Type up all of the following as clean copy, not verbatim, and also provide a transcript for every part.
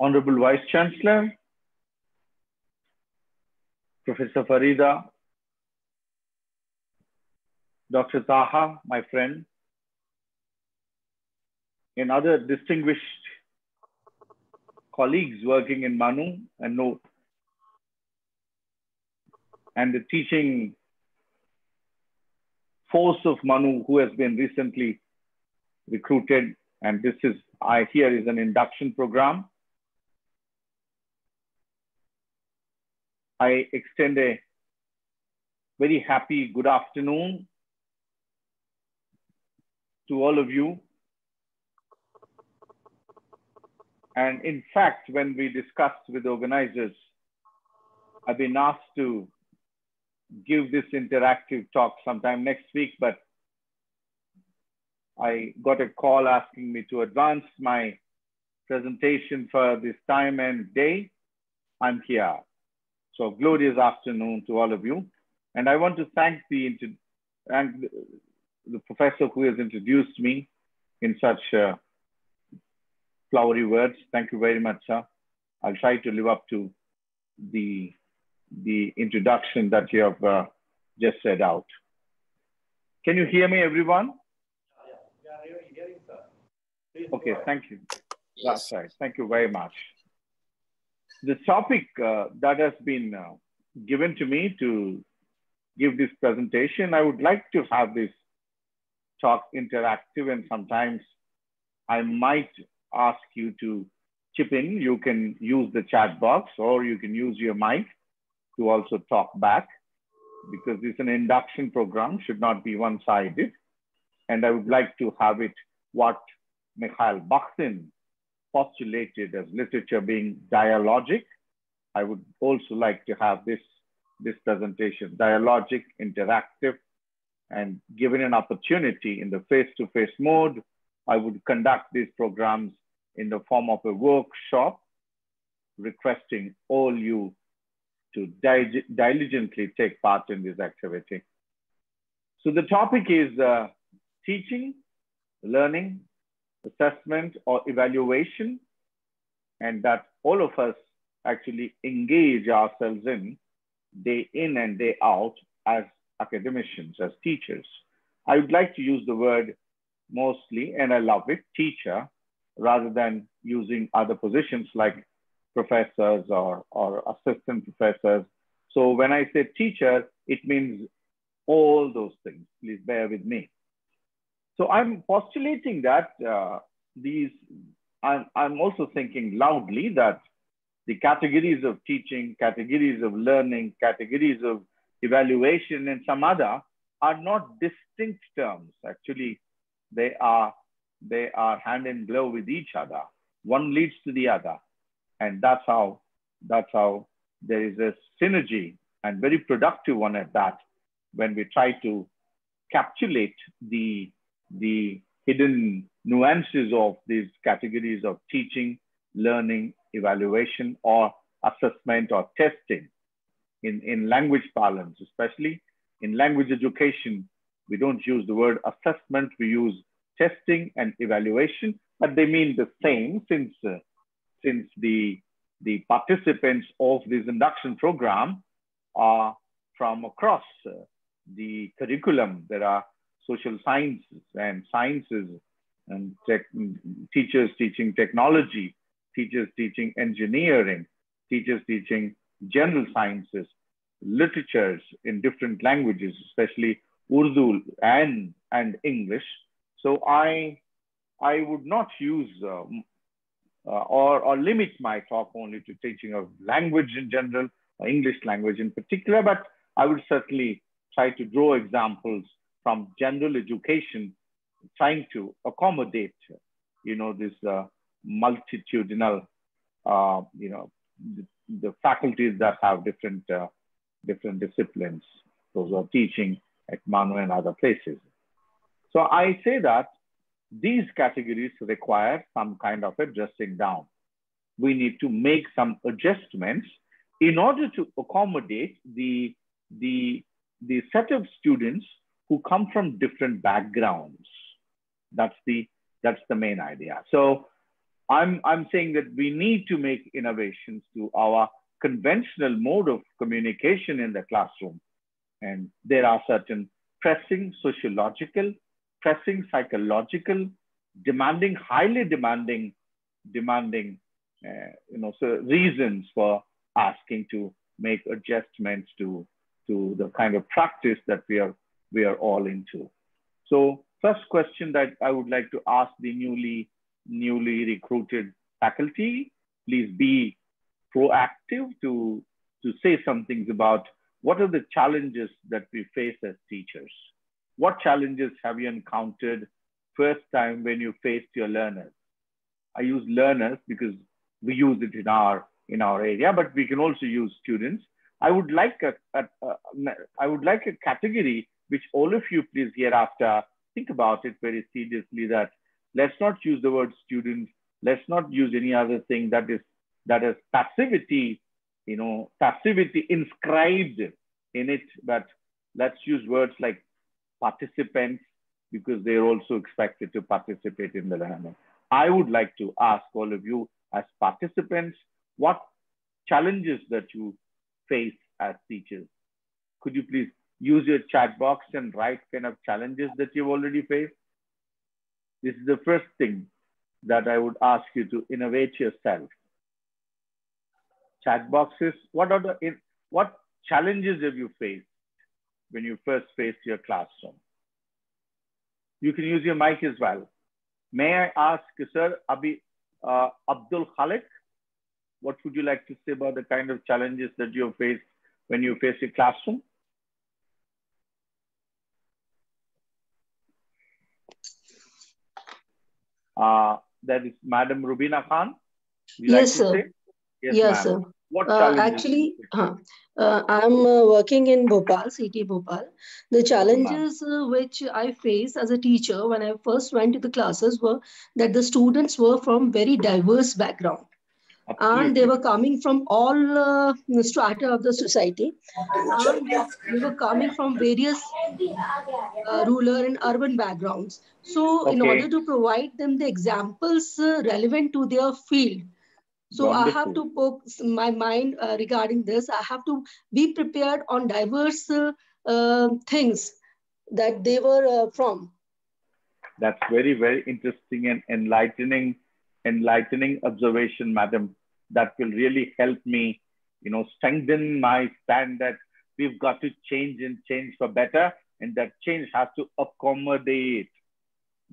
Honorable Vice Chancellor, Professor Farida, Dr. Taha, my friend, and other distinguished colleagues working in MANUU and the teaching force of MANUU, who has been recently recruited, and this is, I hear, is an induction program. I extend a very happy good afternoon to all of you. And in fact, when we discussed with the organizers, I've been asked to give this interactive talk sometime next week, but I got a call asking me to advance my presentation for this time and day. I'm here. So glorious afternoon to all of you. And I want to thank the professor who has introduced me in such flowery words. Thank you very much, sir. I'll try to live up to the introduction that you have just said out. Can you hear me, everyone? Yeah, we are hearing, sir. Please okay, thank you. Yes. Right. Thank you very much. The topic that has been given to me to give this presentation, I would like to have this talk interactive, and sometimes I might ask you to chip in. You can use the chat box or you can use your mic to also talk back, because this is an induction program, should not be one-sided. And I would like to have it what Mikhail Bakhtin postulated as literature being dialogic. I would also like to have this presentation dialogic, interactive, and given an opportunity in the face-to-face mode, I would conduct these programs in the form of a workshop, requesting all you to diligently take part in this activity. So the topic is teaching, learning, assessment or evaluation, and that all of us actually engage ourselves in day in and day out as academicians, as teachers. I would like to use the word mostly, and I love it, teacher, rather than using other positions like professors or assistant professors. So when I say teacher, it means all those things. Please bear with me. So I'm postulating that I'm also thinking loudly that the categories of teaching, categories of learning, categories of evaluation and some other are not distinct terms. Actually, they are hand in glove with each other. One leads to the other. And that's how there is a synergy, and very productive one at that, when we try to capsulate the hidden nuances of these categories of teaching, learning, evaluation, or assessment or testing. In language parlance, especially in language education, we don't use the word assessment, we use testing and evaluation, but they mean the same, since the participants of this induction program are from across the curriculum. There are social sciences and teachers teaching technology, teachers teaching engineering, teachers teaching general sciences, literatures in different languages, especially Urdu and English. So I would not use or limit my talk only to teaching of language in general, or English language in particular, but I would certainly try to draw examples from general education, trying to accommodate, this multitudinal, the faculties that have different disciplines. Those are teaching at MANUU and other places. So I say that these categories require some kind of adjusting down. We need to make some adjustments in order to accommodate the set of students who come from different backgrounds. That's the main idea. So I'm saying that we need to make innovations to our conventional mode of communication in the classroom. And there are certain pressing sociological, pressing psychological, demanding, highly demanding, so reasons for asking to make adjustments to the kind of practice that we are all into. So first question that I would like to ask the newly recruited faculty, please be proactive to say some things about what are the challenges that we face as teachers? What challenges have you encountered first time when you faced your learners? I use learners because we use it in our area, but we can also use students. I would like a category which all of you please hereafter think about it very seriously, that let's not use the word student. Let's not use any other thing that is passivity, passivity inscribed in it. But let's use words like participants, because they're also expected to participate in the learning. I would like to ask all of you as participants, what challenges that you face as teachers? Could you please use your chat box and write kind of challenges that you've already faced? This is the first thing that I would ask you to innovate yourself. Chat boxes, what challenges have you faced when you first faced your classroom? You can use your mic as well. May I ask, sir, Abdul Khalik, what would you like to say about the kind of challenges that you have faced when you face your classroom? That is Madam Rubina Khan. Yes, like sir. Yes, sir. What actually, I'm working in Bhopal, city Bhopal. The challenges which I faced as a teacher when I first went to the classes were that the students were from very diverse background. Absolutely. And they were coming from all strata of the society. And they were coming from various rural and urban backgrounds. So okay, in order to provide them the examples relevant to their field, so wonderful. I have to poke my mind regarding this. I have to be prepared on diverse things that they were from. That's very, very interesting and enlightening observation, madam. That will really help me, strengthen my stand that we've got to change and change for better, and that change has to accommodate.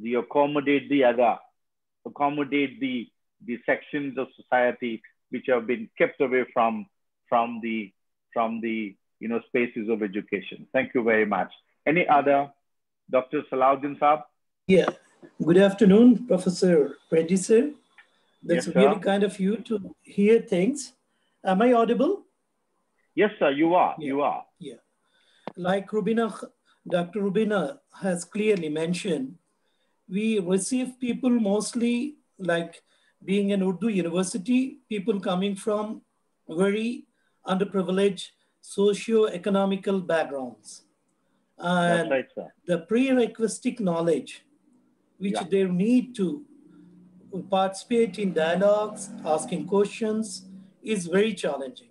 We accommodate the other, accommodate the sections of society which have been kept away from the spaces of education. Thank you very much. Any other, Dr. Salahuddin Saab? Yeah. Good afternoon, Professor Reddy sir. That's really kind of you to hear things. Am I audible? Yes, sir, you are. Yeah. You are. Yeah. Like Dr. Rubina has clearly mentioned, we receive people mostly, like being an Urdu university, people coming from very underprivileged socio-economical backgrounds. And that's right, sir. The prerequisite knowledge which they need to participate in dialogues, asking questions, is very challenging.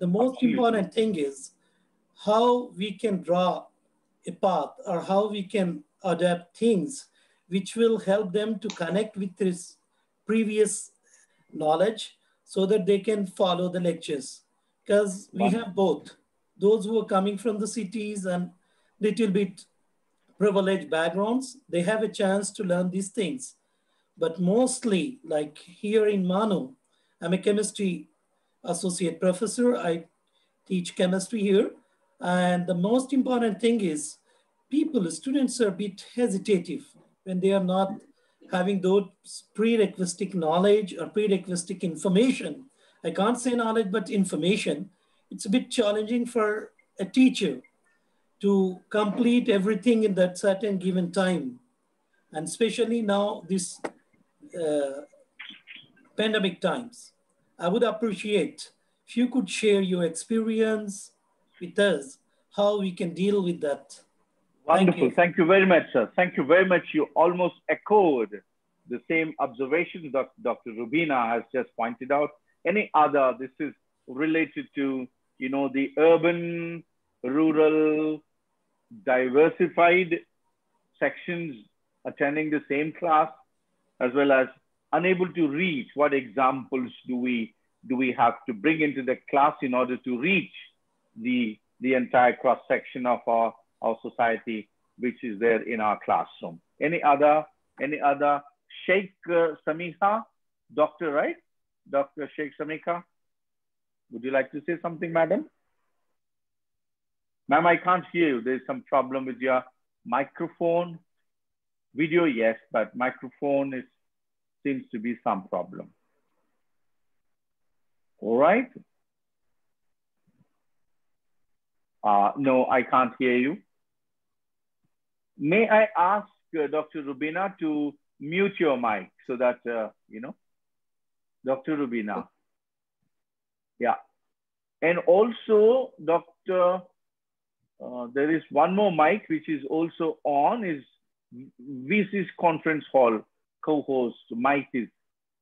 The most important thing is how we can draw a path or how we can adapt things which will help them to connect with this previous knowledge so that they can follow the lectures. Because we have both, those who are coming from the cities and little bit privileged backgrounds, they have a chance to learn these things. But mostly, like here in MANUU, I'm a chemistry associate professor. I teach chemistry here. And the most important thing is students are a bit hesitative when they are not having those prerequisite knowledge or prerequisite information. I can't say knowledge, but information. It's a bit challenging for a teacher to complete everything in that certain given time. And especially now, this pandemic times, I would appreciate if you could share your experience with us, how we can deal with that. Wonderful, thank you very much, sir. Thank you very much. You almost echoed the same observations that Dr. Rubina has just pointed out. Any other, this is related to, you know, the urban, rural, diversified sections attending the same class, as well as unable to reach. What examples do we have to bring into the class in order to reach the entire cross-section of our society, which is there in our classroom? Any other Sheikh Samika, doctor, right? Dr. Sheikh Samika, would you like to say something, madam? Ma'am, I can't hear you. There's some problem with your microphone. Video, yes, but microphone seems to be some problem. All right. No, I can't hear you. May I ask Dr. Rubina to mute your mic so that, you know, Dr. Rubina. Yeah. And also, Dr. There is one more mic which is also on, is VC's conference hall co-host mic, is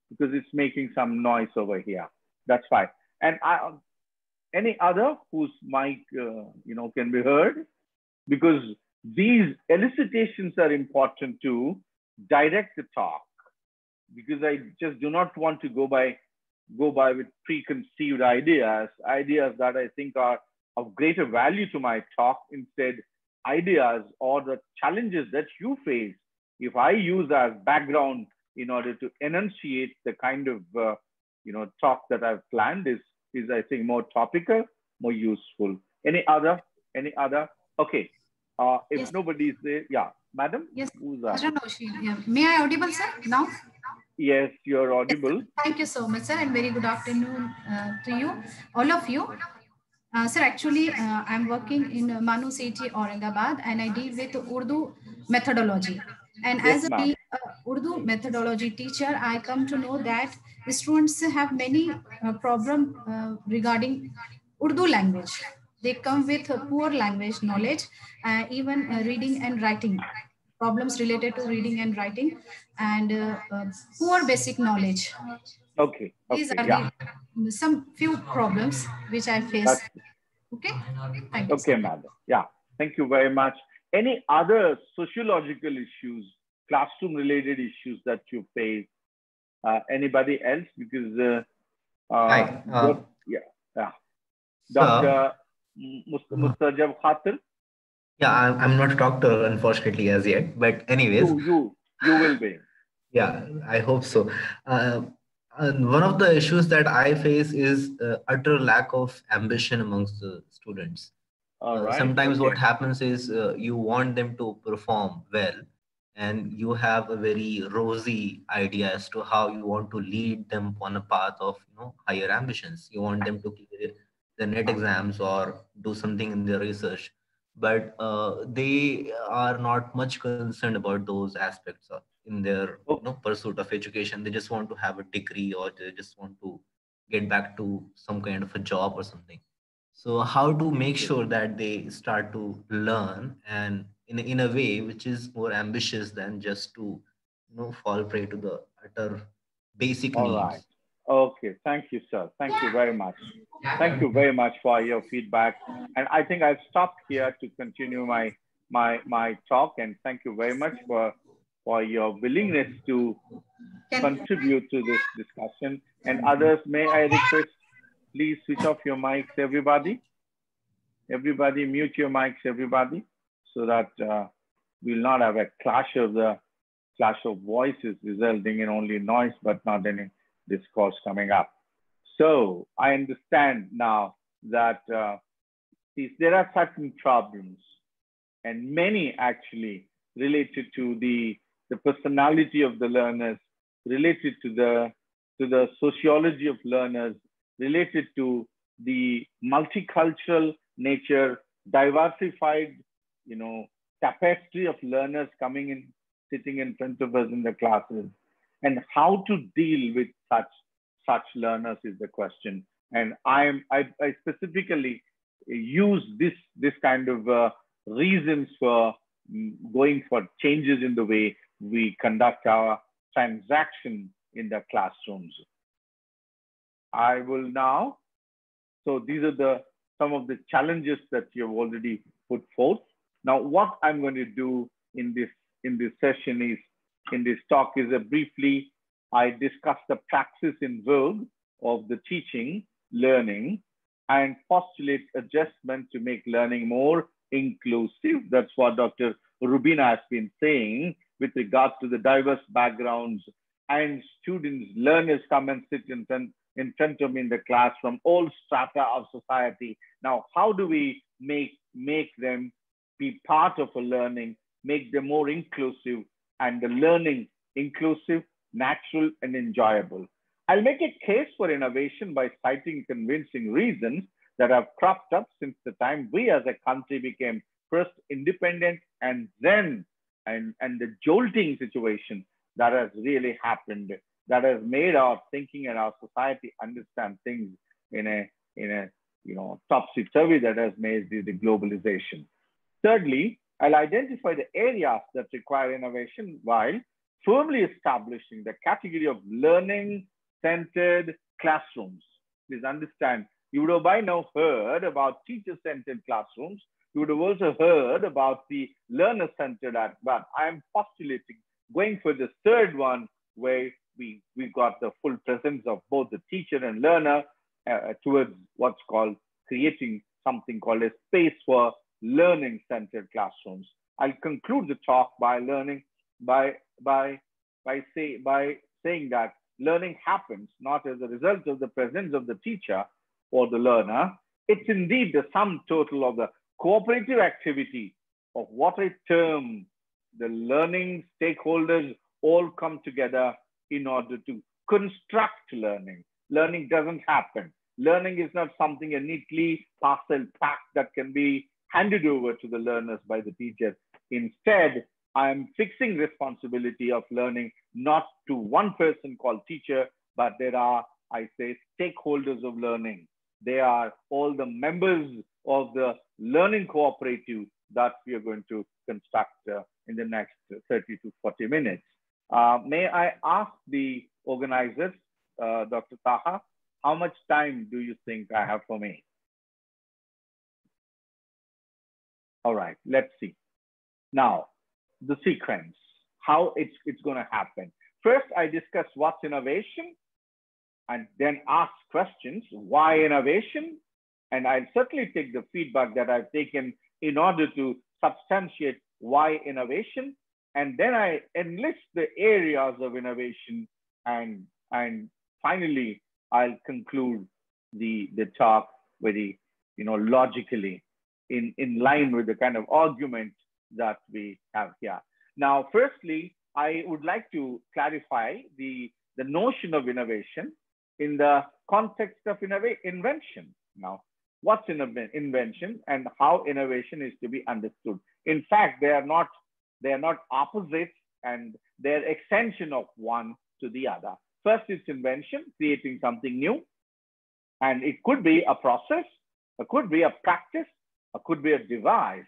because it's making some noise over here. That's fine. And any other whose mic, you know, can be heard, because these elicitations are important to direct the talk, because I just do not want to go by with preconceived ideas that I think are of greater value to my talk. Instead, ideas or the challenges that you face, if I use as background in order to enunciate the kind of you know, talk that I've planned, is I think more topical, more useful. Any other? Okay. If yes. Nobody's there, yeah, madam. Yes. Who's that? Yeah. May I audible, sir? Now. Yes, you're audible. Yes, thank you so much, sir, and very good afternoon to you, all of you. Sir, actually, I'm working in MANUU City, Aurangabad, and I deal with Urdu methodology. And yes, as a Urdu methodology teacher, I come to know that the students have many problems regarding Urdu language. They come with poor language knowledge, even reading and writing, problems related to reading and writing, and poor basic knowledge. Okay. These are the, some few problems which I face. Okay. Thank you, okay, madam. Yeah. Thank you very much. Any other sociological issues, classroom-related issues that you face? Anybody else? Because hi. Dr. Mustajab Khatir. Yeah, I'm not a doctor, unfortunately, as yet. But anyways, you will be. Yeah, I hope so. And one of the issues that I face is utter lack of ambition amongst the students. All right. Sometimes what happens is you want them to perform well, and you have a very rosy idea as to how you want to lead them on a path of, you know, higher ambitions. You want them to clear the NET exams or do something in their research, but they are not much concerned about those aspects of in their pursuit of education. They just want to have a degree, or they just want to get back to some kind of a job or something. So how to make sure that they start to learn, and in a way which is more ambitious than just to, you know, fall prey to the utter basic needs. All right. Okay. Thank you, sir. Thank you very much. Thank you very much for your feedback. And I think I've stopped here to continue my talk. And thank you very much for your willingness to contribute to this discussion. And others, may I request, please switch off your mics, everybody. Everybody, mute your mics, everybody, so that we'll not have a clash of voices resulting in only noise, but not any discourse coming up. So I understand now that there are certain problems, and many actually related to the personality of the learners, related to the sociology of learners, related to the multicultural nature, diversified, you know, tapestry of learners coming in, sitting in front of us in the classes, and how to deal with such learners is the question. And I specifically use this kind of reasons for going for changes in the way we conduct our transaction in the classrooms. I will now, so these are some of the challenges that you've already put forth. Now, what I'm going to do in this talk is that briefly I discuss the praxis in vogue of the teaching, learning, and postulate adjustment to make learning more inclusive. That's what Dr. Rubina has been saying with regards to the diverse backgrounds and students, learners come and sit in front of me in the class from all strata of society. Now, how do we make them be part of a learning, make them more inclusive, and the learning inclusive, natural, and enjoyable? I'll make a case for innovation by citing convincing reasons that have cropped up since the time we as a country became first independent and then, and the jolting situation that has really happened, that has made our thinking and our society understand things in a topsy-turvy that has made the globalization. Thirdly, I'll identify the areas that require innovation while firmly establishing the category of learning-centered classrooms. Please understand, you would have by now heard about teacher-centered classrooms. You would have also heard about the learner-centered act, but I'm postulating going for the third one where we got the full presence of both the teacher and learner towards what's called creating something called a space for learning-centered classrooms. I'll conclude the talk by saying that learning happens not as a result of the presence of the teacher or the learner. It's indeed the sum total of the cooperative activity of what I term the learning stakeholders all come together in order to construct learning. Learning doesn't happen. Learning is not something a neatly parcel packed that can be handed over to the learners by the teacher. Instead, I am fixing responsibility of learning not to one person called teacher, but there are, I say, stakeholders of learning. They are all the members of the learning cooperative that we are going to construct in the next 30 to 40 minutes. May I ask the organizers, Dr. Taha, how much time do you think I have for me? All right, let's see. Now, the sequence, how it's going to happen. First, I discuss what's innovation and then ask questions, why innovation? And I'll certainly take the feedback that I've taken in order to substantiate why innovation. And then I enlist the areas of innovation. And finally, I'll conclude the talk very, logically in line with the kind of argument that we have here. Now, firstly, I would like to clarify the notion of innovation in the context of invention. Now, what's invention and how innovation is to be understood? In fact, they are not opposites, and they're extension of one to the other. First, it's invention, creating something new. And it could be a process, it could be a practice, it could be a device,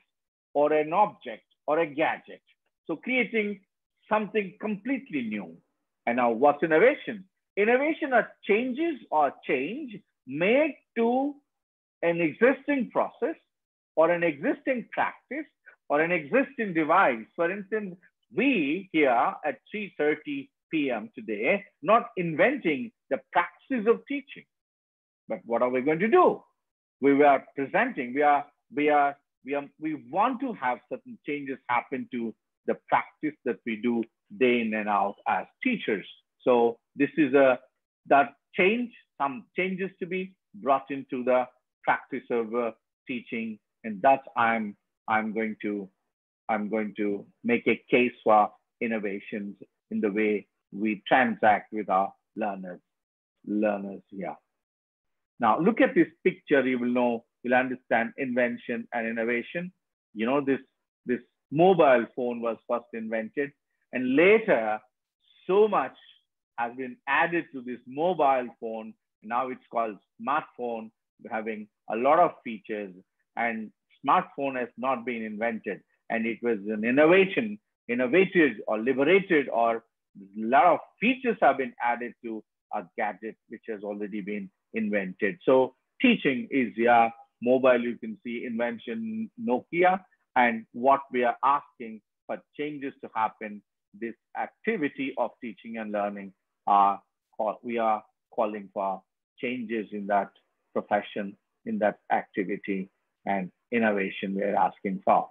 or an object, or a gadget. So creating something completely new. And now what's innovation? Innovation are changes or change made to an existing process, or an existing practice, or an existing device. For instance, we here at 3:30 p.m. today, not inventing the practices of teaching, but what are we going to do? We are presenting, we want to have certain changes happen to the practice that we do day in and out as teachers. So this is some changes to be brought into the practice of teaching, and that's I'm going to make a case for innovations in the way we transact with our learners here. Now look at this picture, you will know, you'll understand invention and innovation. You know, this mobile phone was first invented, and later so much has been added to this mobile phone. Now it's called smartphone, having a lot of features, and smartphone has not been invented, and it was an innovation, innovated or liberated or a lot of features have been added to a gadget which has already been invented. So teaching is, yeah, mobile, you can see invention Nokia, and what we are asking for changes to happen, this activity of teaching and learning, we are calling for changes in that profession, in that activity, and innovation we are asking for.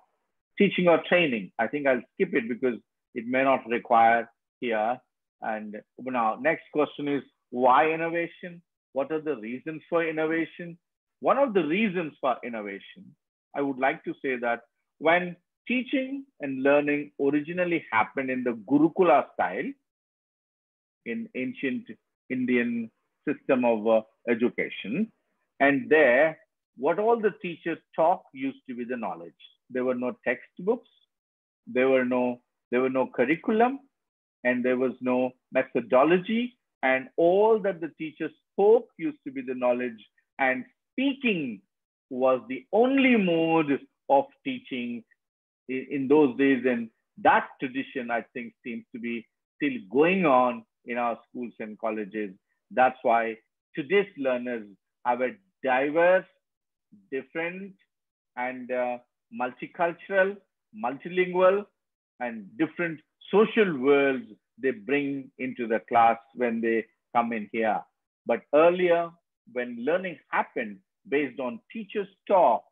Teaching or training, I think I'll skip it because it may not require here. And now next question is, why innovation? What are the reasons for innovation? One of the reasons for innovation, I would like to say that when teaching and learning originally happened in the Gurukula style, in ancient Indian system of education, and there, what all the teachers taught used to be the knowledge. There were no textbooks, there were no curriculum, and there was no methodology, and all that the teachers spoke used to be the knowledge, and speaking was the only mode of teaching in those days, and that tradition, I think, seems to be still going on in our schools and colleges. That's why today's learners have a diverse, different, and multicultural, multilingual, and different social worlds they bring into the class when they come in here. But earlier, when learning happened based on teachers' talk,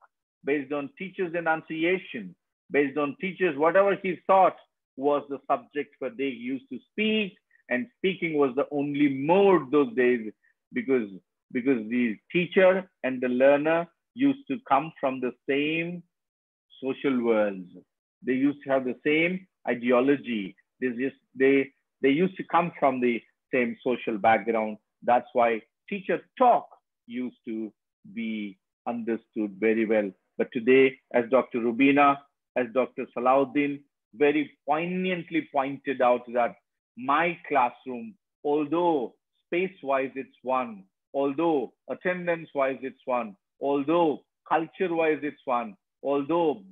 based on teachers' enunciation, based on teachers, whatever he thought was the subject where they used to speak, and speaking was the only mode those days, because the teacher and the learner used to come from the same social worlds. They used to have the same ideology. They used to come from the same social background. That's why teacher talk used to be understood very well. But today, as Dr. Rubina, as Dr. Salauddin very poignantly pointed out, that my classroom, although space-wise it's one, although attendance-wise it's one, although culture-wise it's one, although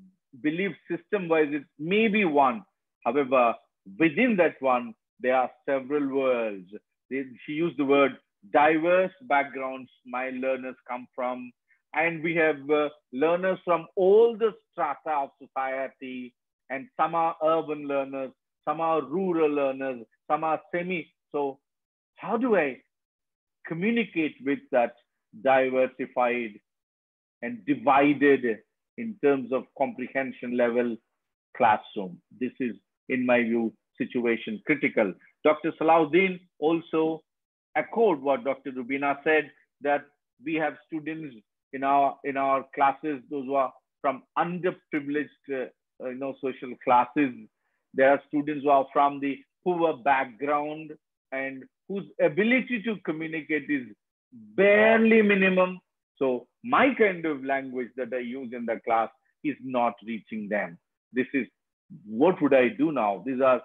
belief system-wise it's maybe one, however, within that one, there are several worlds. She used the word diverse backgrounds my learners come from, and we have learners from all the strata of society, and some are urban learners, some are rural learners, some are semi. So how do I communicate with that diversified and divided in terms of comprehension level classroom? This is, in my view, situation critical. Dr. Salauddin also echoed what Dr. Rubina said, that we have students in our classes, those who are from underprivileged social classes. There are students who are from the poor background and whose ability to communicate is barely minimum. So my kind of language that I use in the class is not reaching them. This is, what would I do now? These are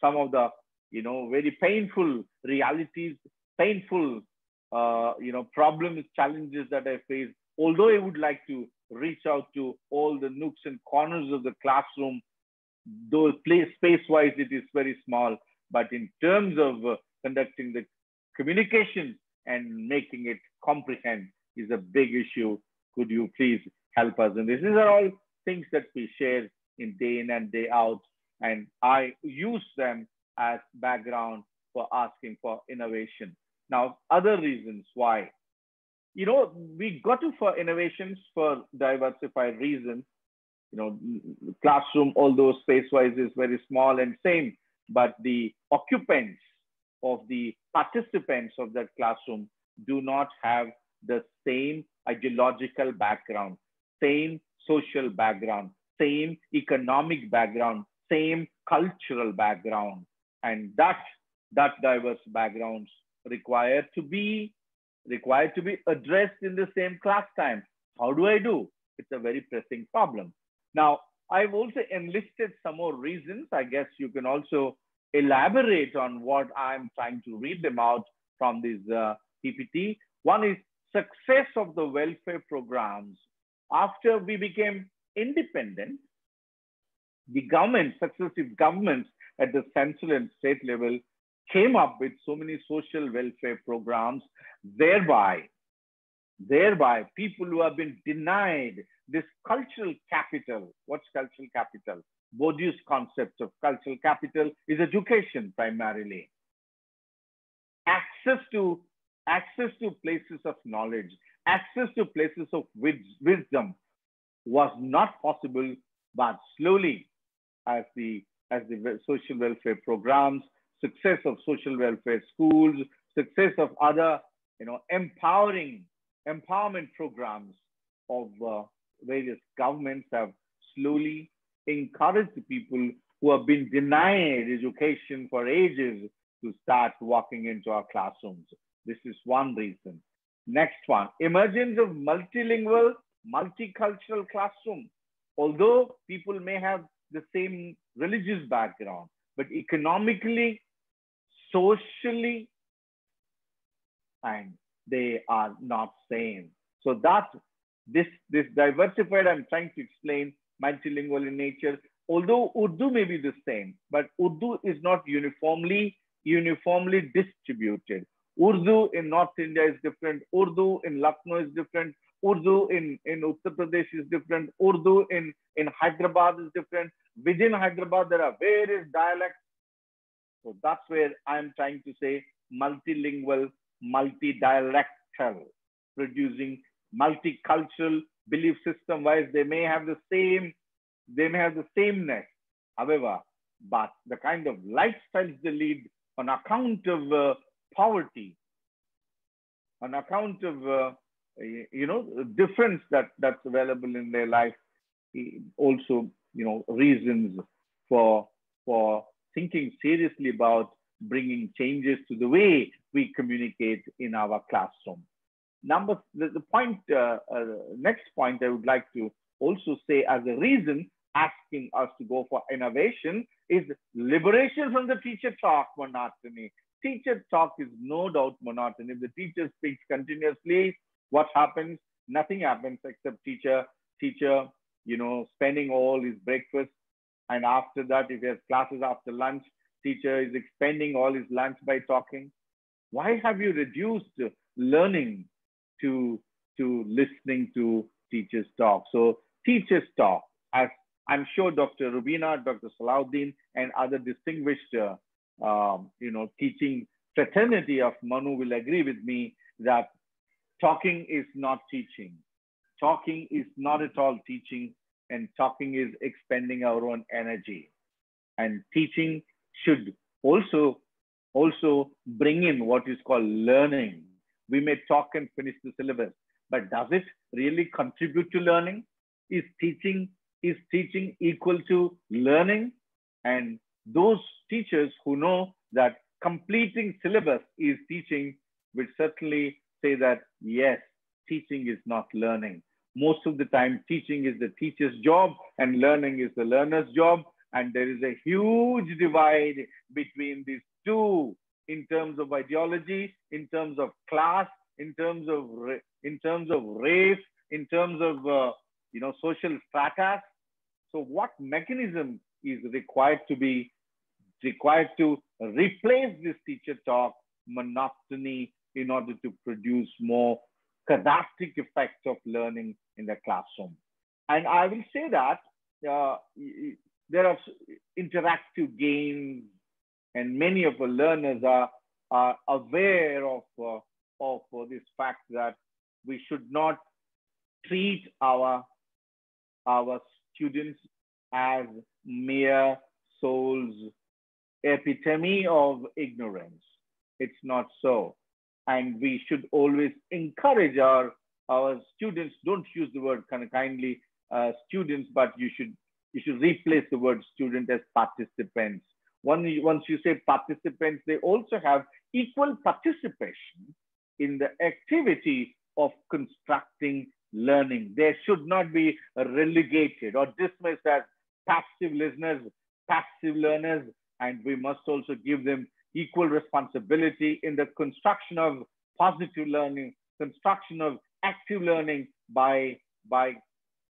some of the, very painful realities, painful, problems, challenges that I face. Although I would like to reach out to all the nooks and corners of the classroom, though space-wise it is very small, but in terms of conducting the communication and making it comprehend is a big issue. Could you please help us in this? These are all things that we share in day in and day out, and I use them as background for asking for innovation. Now, other reasons why. We got to for innovations for diversified reasons. Classroom, although space-wise is very small and same, but the occupants of the participants of that classroom do not have the same ideological background, same social background, same economic background, same cultural background. And that diverse backgrounds required to be addressed in the same class time. How do I do? It's a very pressing problem. Now, I've also enlisted some more reasons. I guess you can also elaborate on what I'm trying to read them out from this PPT. One is success of the welfare programs. After we became independent, the government, successive governments at the central and state level came up with so many social welfare programs, thereby people who have been denied this cultural capital. What's cultural capital? Bourdieu's concept of cultural capital is education primarily. Access to places of knowledge, access to places of wisdom was not possible, but slowly as the social welfare programs, success of social welfare schools, success of other empowerment programs of various governments have slowly encouraged the people who have been denied education for ages to start walking into our classrooms. This is one reason. Next one, emergence of multilingual, multicultural classroom. Although people may have the same religious background, but economically, socially, and they are not same. So that this diversified, I'm trying to explain, multilingual in nature, although Urdu may be the same, but Urdu is not uniformly distributed. Urdu in North India is different. Urdu in Lucknow is different. Urdu in Uttar Pradesh is different. Urdu in Hyderabad is different. Within Hyderabad, there are various dialects. So that's where I'm trying to say multilingual, multidialectal, producing multicultural belief system-wise. They may have the sameness. However, but the kind of lifestyles they lead on account of poverty, on account of difference that's available in their life, also reasons for thinking seriously about bringing changes to the way we communicate in our classroom. Next point I would like to also say as a reason asking us to go for innovation is liberation from the teacher talk monotony. Teacher talk is no doubt monotony. If the teacher speaks continuously, what happens? Nothing happens except teacher, spending all his breakfast. And after that, if he has classes after lunch, teacher is expending all his lunch by talking. Why have you reduced learning to listening to teachers talk? So teachers talk, as I'm sure Dr. Rubina, Dr. Salahuddin, and other distinguished teaching fraternity of MANUU will agree with me that talking is not teaching. Talking is not at all teaching, and talking is expending our own energy. And teaching should also bring in what is called learning. We may talk and finish the syllabus, but does it really contribute to learning? Is teaching equal to learning? And those teachers who know that completing syllabus is teaching will certainly say that, yes, teaching is not learning. Most of the time, teaching is the teacher's job and learning is the learner's job. And there is a huge divide between these two in terms of ideology, in terms of class, in terms of race, in terms of social strata. So what mechanism is required to replace this teacher talk monotony in order to produce more cathartic effect of learning in the classroom? And I will say that there are interactive games, and many of the learners are aware of this fact that we should not treat our students as mere souls, epitome of ignorance. It's not so. And we should always encourage our students, don't use the word kindly students, but you should replace the word student as participants. Once you say participants, they also have equal participation in the activity of constructing learning. They should not be relegated or dismissed as passive listeners, passive learners, and we must also give them equal responsibility in the construction of positive learning, construction of active learning by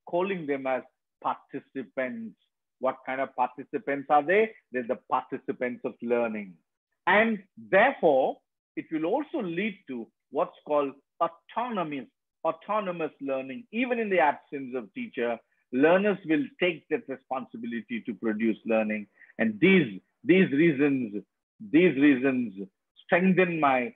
calling them as participants What kind of participants are they? They're the participants of learning. And therefore, it will also lead to what's called autonomous learning. Even in the absence of teacher, learners will take that responsibility to produce learning. And these reasons strengthen my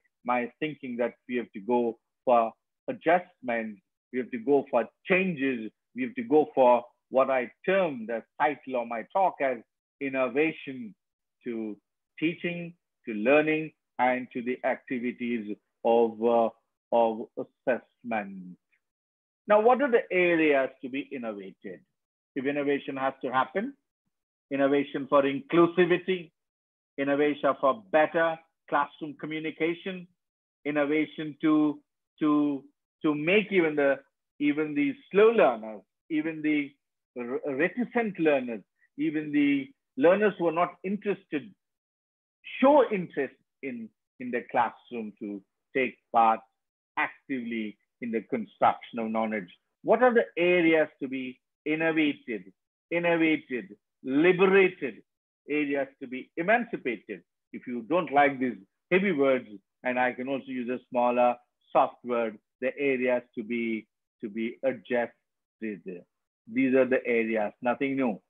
thinking that we have to go for adjustments, we have to go for changes, we have to go for what I termed the title of my talk as innovation to teaching, to learning, and to the activities of assessment. Now, what are the areas to be innovated? If innovation has to happen, innovation for inclusivity, innovation for better classroom communication, innovation to make even the slow learners, even the reticent learners, even the learners who are not interested, show interest in the classroom to take part actively in the construction of knowledge. What are the areas to be innovated, liberated, areas to be emancipated? If you don't like these heavy words, and I can also use a smaller, soft word, the areas to be adjusted. These are the areas, nothing new.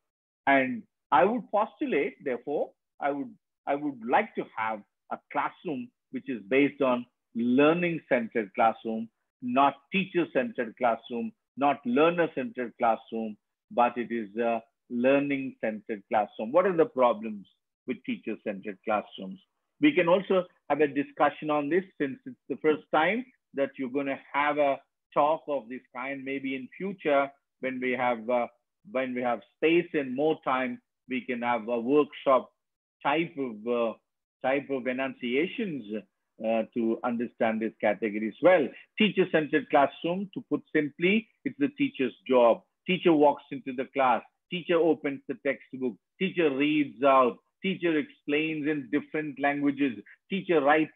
And I would postulate, therefore, I would like to have a classroom which is based on learning-centered classroom, not teacher-centered classroom, not learner-centered classroom, but it is a learning-centered classroom. What are the problems with teacher-centered classrooms? We can also have a discussion on this, since it's the first time that you're going to have a talk of this kind. Maybe in future, when we have space and more time, we can have a workshop type of enunciations to understand this category as well. Teacher-centered classroom, to put simply, it's the teacher's job. Teacher walks into the class. Teacher opens the textbook. Teacher reads out. Teacher explains in different languages. Teacher writes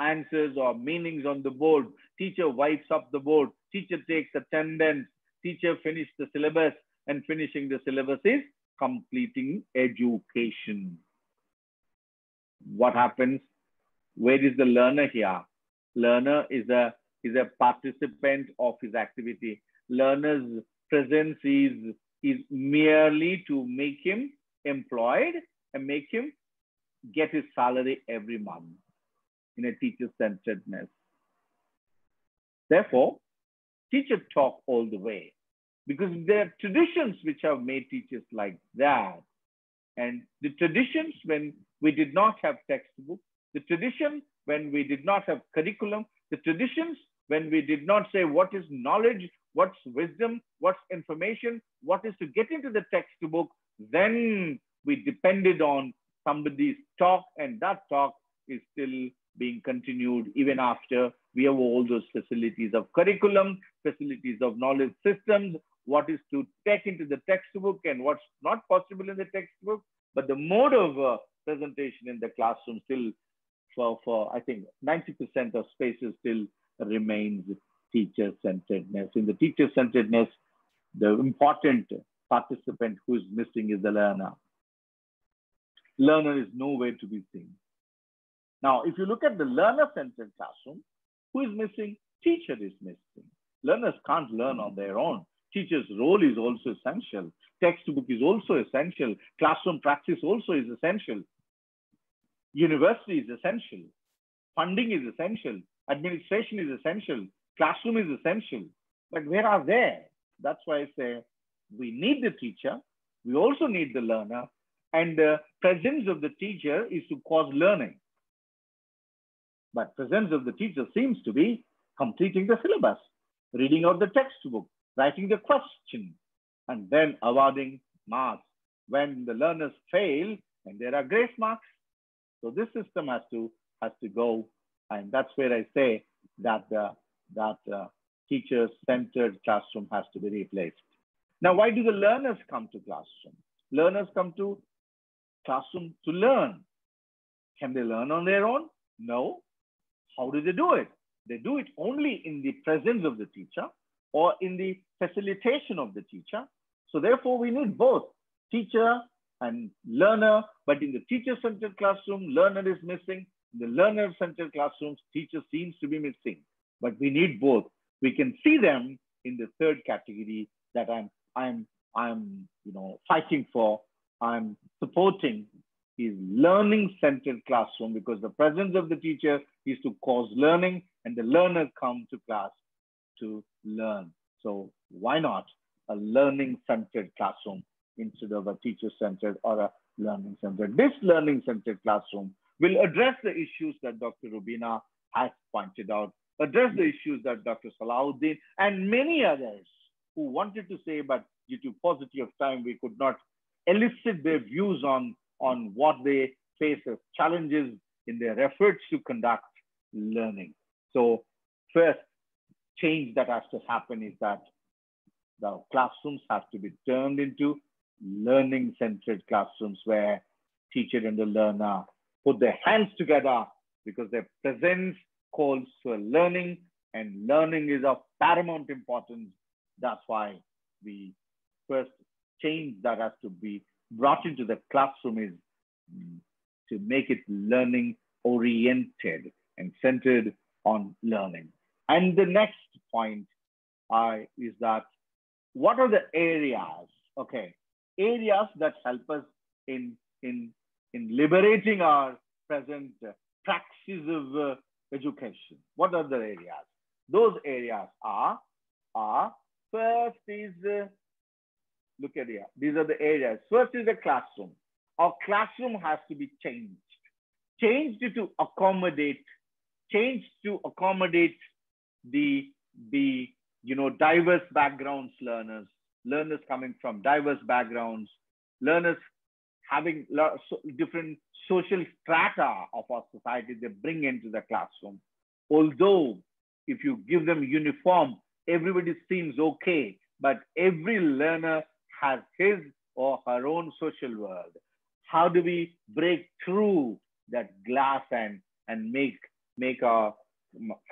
answers or meanings on the board. Teacher wipes up the board. Teacher takes attendance. Teacher finishes the syllabus, and finishing the syllabus is completing education. What happens? Where is the learner here? Learner is a participant of his activity. Learner's presence is merely to make him employed and make him get his salary every month in a teacher-centeredness. Therefore, teacher talk all the way, because there are traditions which have made teachers like that. And the traditions when we did not have textbooks, the tradition when we did not have curriculum, the traditions when we did not say what is knowledge, what's wisdom, what's information, what is to get into the textbook, then we depended on somebody's talk, and that talk is still being continued even after we have all those facilities of curriculum, facilities of knowledge systems, what is to take into the textbook and what's not possible in the textbook. But the mode of presentation in the classroom still, for I think 90% of spaces still remains teacher-centeredness. In the teacher-centeredness, the important participant who is missing is the learner. Learner is nowhere to be seen. Now, if you look at the learner-centered classroom, who is missing? Teacher is missing. Learners can't learn on their own. Teacher's role is also essential. Textbook is also essential. Classroom practice also is essential. University is essential. Funding is essential. Administration is essential. Classroom is essential. But where are they? That's why I say we need the teacher. We also need the learner. And the presence of the teacher is to cause learning. But presence of the teacher seems to be completing the syllabus, reading out the textbook, writing the question, and then awarding marks. When the learners fail, and there are grace marks. So this system has to go, and that's where I say that teacher-centered classroom has to be replaced. Now, why do the learners come to classroom? Learners come to classroom to learn. Can they learn on their own? No. How do they do it? They do it only in the presence of the teacher or in the facilitation of the teacher. So therefore, we need both. teacher and learner, but in the teacher-centered classroom, learner is missing. In the learner-centered classrooms, teacher seems to be missing, but we need both. We can see them in the third category that I'm fighting for, I'm supporting, is learning-centered classroom, because the presence of the teacher is to cause learning, and the learner comes to class to learn. So why not a learning-centered classroom instead of a teacher-centered or a learning-centered? This learning-centered classroom will address the issues that Dr. Rubina has pointed out, address the issues that Dr. Salahuddin and many others who wanted to say, but due to paucity of time, we could not elicit their views on what they face as challenges in their efforts to conduct learning. So first change that has to happen is that the classrooms have to be turned into learning-centered classrooms where teacher and the learner put their hands together, because their presence calls for learning, and learning is of paramount importance. That's why the first change that has to be brought into the classroom is to make it learning oriented and centered on learning. And the next point is that what are the areas, areas that help us in liberating our present practices of education? What are the areas? Those areas are first is, look at here, these are the areas. First is the classroom. Our classroom has to be changed to accommodate the diverse backgrounds learners coming from diverse backgrounds, learners having different social strata of our society they bring into the classroom. Although if you give them uniform, everybody seems okay, but every learner has his or her own social world. How do we break through that glass and make our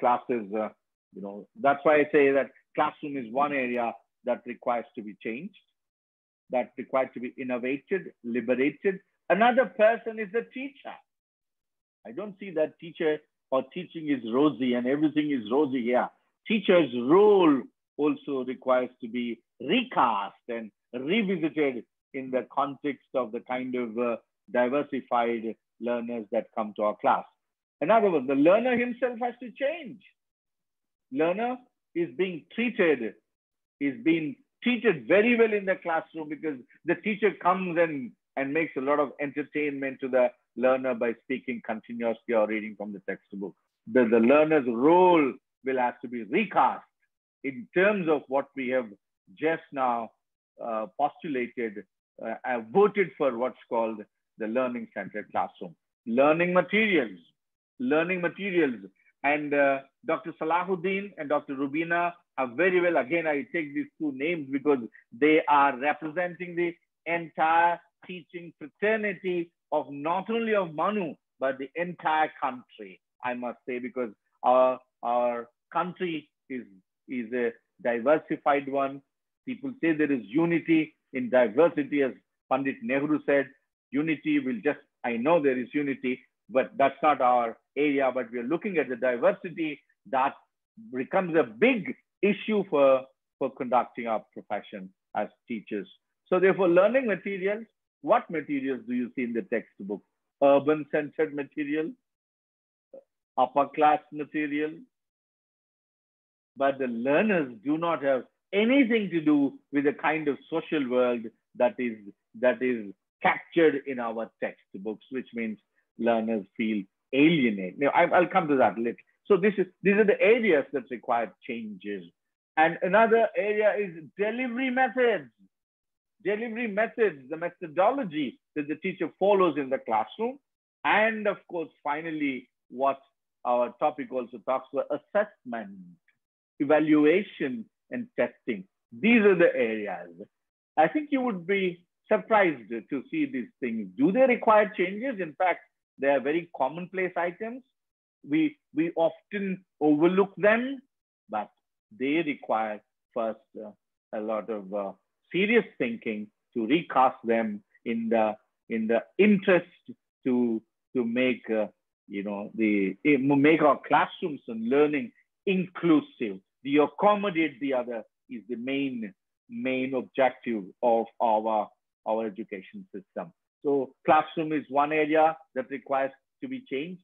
classes, that's why I say that classroom is one area that requires to be changed, that requires to be innovated, liberated. Another person is the teacher. I don't see that teacher or teaching is rosy and everything is rosy here. Teacher's role also requires to be recast and revisited in the context of the kind of diversified learners that come to our class. In other words, the learner himself has to change. Learner is being treated, very well in the classroom, because the teacher comes and makes a lot of entertainment to the learner by speaking continuously or reading from the textbook. The learner's role will have to be recast in terms of what we have just now postulated, voted for what's called the learning-centered classroom. Learning materials. And Dr. Salahuddin and Dr. Rubina are very well, again, I take these two names because they are representing the entire teaching fraternity of not only of MANUU, but the entire country, I must say, because our country is a diversified one. People say there is unity in diversity, as Pandit Nehru said, I know there is unity, but that's not our area, but we're looking at the diversity that becomes a big issue for conducting our profession as teachers. So therefore, learning materials, what materials do you see in the textbook? Urban-centered material, upper-class material, but the learners do not have anything to do with the kind of social world that is captured in our textbooks, which means learners feel alienated. Now, I'll come to that later. So these are the areas that require changes. And another area is delivery methods. The methodology that the teacher follows in the classroom. And of course, finally, what our topic also talks about, assessment, evaluation, and testing. These are the areas. I think you would be surprised to see these things. Do they require changes? In fact, they are very commonplace items. We often overlook them, but they require first a lot of serious thinking to recast them in the interest to make make our classrooms and learning inclusive. To accommodate the other is the main objective of our education system. So classroom is one area that requires to be changed.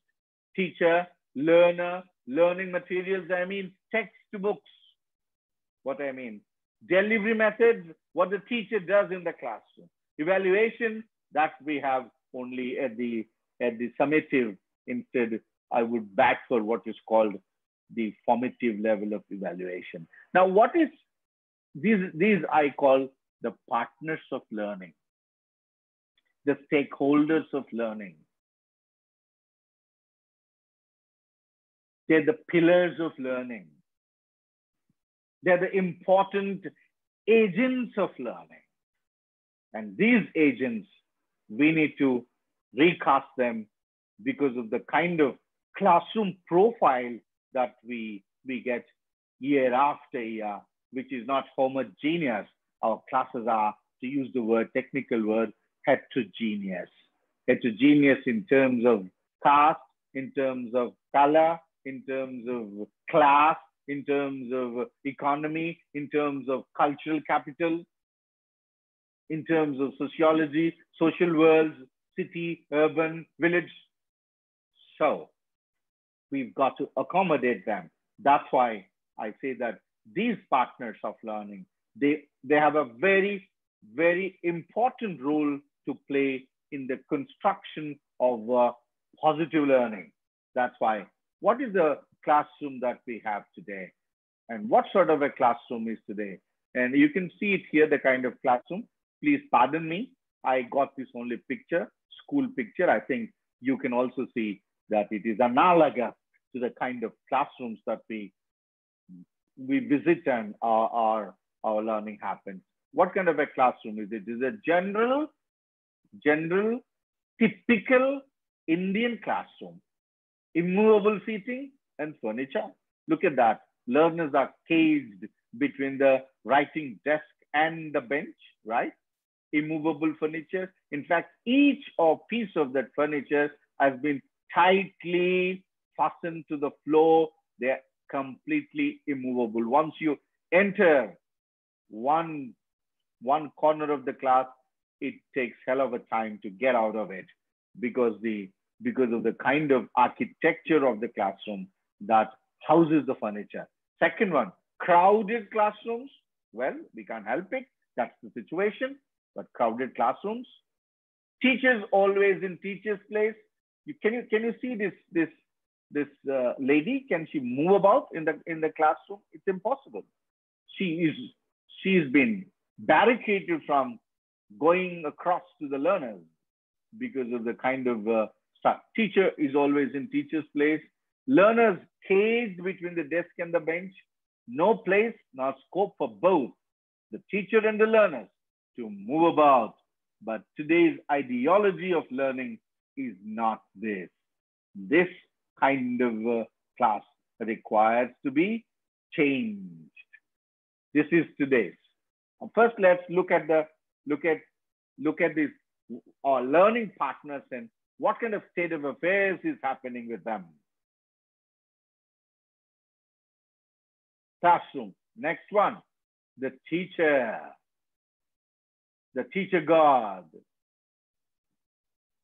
Teacher, learner, learning materials, I mean textbooks, what I mean. Delivery methods, what the teacher does in the classroom. Evaluation, that we have only at the summative. Instead, I would back for what is called the formative level of evaluation. Now, what is these I call the partners of learning, the stakeholders of learning. They're the pillars of learning. They're the important agents of learning. And these agents, we need to recast them because of the kind of classroom profile that we get year after year, which is not homogeneous. Our classes are, to use the word, technical word, heterogeneous. Heterogeneous in terms of caste, in terms of color, in terms of class, in terms of economy, in terms of cultural capital, in terms of sociology, social worlds, city, urban, village. So we've got to accommodate them. That's why I say that these partners of learning, they have a very, very important role to play in the construction of positive learning. That's why, what is the classroom that we have today? And what sort of a classroom is today? And you can see it here, the kind of classroom. Please pardon me, I got this only picture, school picture. I think you can also see that it is analogous to the kind of classrooms that we visit and our learning happens. What kind of a classroom is it? Is it a general, typical Indian classroom? Immovable seating and furniture. Look at that. Learners are caged between the writing desk and the bench, right? Immovable furniture. In fact, each piece of that furniture has been tightly fastened to the floor. They're completely immovable. Once you enter one corner of the class, it takes hell of a time to get out of it because of the kind of architecture of the classroom that houses the furniture. Second one, crowded classrooms. Well, we can't help it. That's the situation, but crowded classrooms. Teachers always in teacher's place. Can you see this lady? Can she move about in the classroom? It's impossible. She's been barricaded from going across to the learners because of the kind of teacher is always in teacher's place. Learners caged between the desk and the bench. No place, nor scope for both the teacher and the learners to move about. But today's ideology of learning is not this. This kind of class requires to be changed. This is today's. First, let's look at these our learning partners and what kind of state of affairs is happening with them. Classroom. Next one, the teacher God.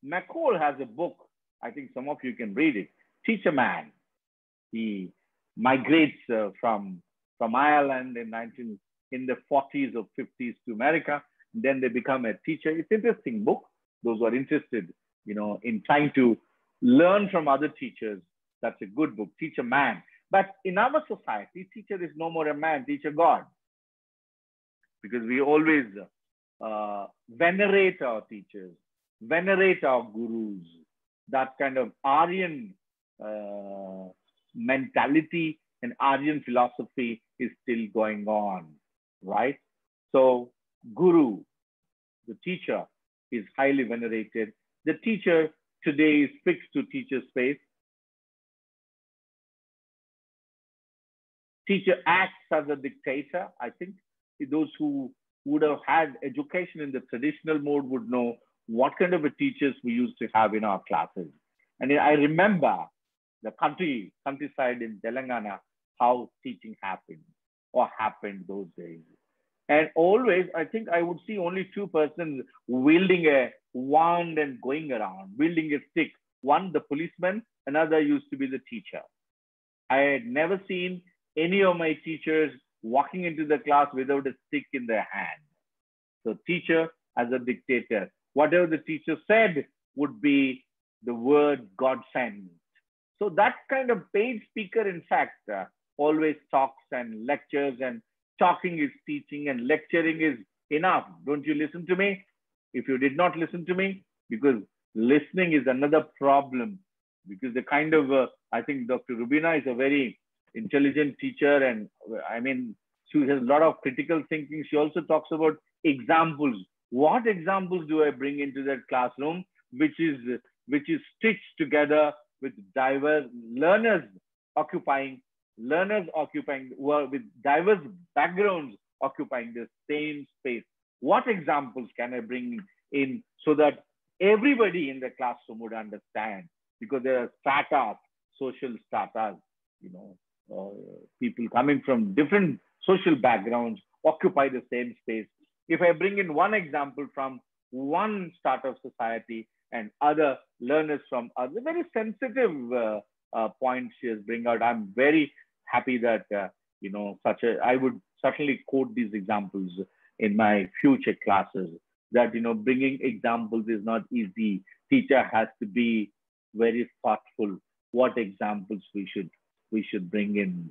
McCourt has a book, I think some of you can read it, Teacher Man. He migrates from Ireland in the 40s or 50s to America. Then they become a teacher. It's an interesting book. Those who are interested, in trying to learn from other teachers, that's a good book, Teacher Man. But in our society, teacher is no more a man, teacher God. Because we always venerate our teachers, venerate our gurus. That kind of Aryan mentality and Aryan philosophy is still going on, right? So guru, the teacher, is highly venerated. The teacher today is fixed to teacher space. Teacher acts as a dictator. I think those who who would have had education in the traditional mode would know what kind of a teachers we used to have in our classes. And I remember the countryside in Telangana, how teaching happened those days. And always, I think I would see only two persons wielding a wand and going around, wielding a stick. One, the policeman, another used to be the teacher. I had never seen any of my teachers walking into the class without a stick in their hand. So teacher as a dictator, whatever the teacher said would be the word God sent. So that kind of paid speaker, in fact, always talks and lectures, and talking is teaching and lecturing is enough. Don't you listen to me? If you did not listen to me, because listening is another problem, because the kind of, I think Dr. Rubina is a very intelligent teacher, and I mean, she has a lot of critical thinking. She also talks about examples. What examples do I bring into that classroom, which is stitched together with diverse learners occupying with diverse backgrounds occupying the same space? What examples can I bring in so that everybody in the classroom would understand? Because there are strata, social strata, you know, people coming from different social backgrounds occupy the same space. If I bring in one example from one strata of society and other learners from other, very sensitive points she has bring out. I'm very happy that, you know, I would certainly quote these examples in my future classes, that, you know, bringing examples is not easy. Teacher has to be very thoughtful what examples we should bring in.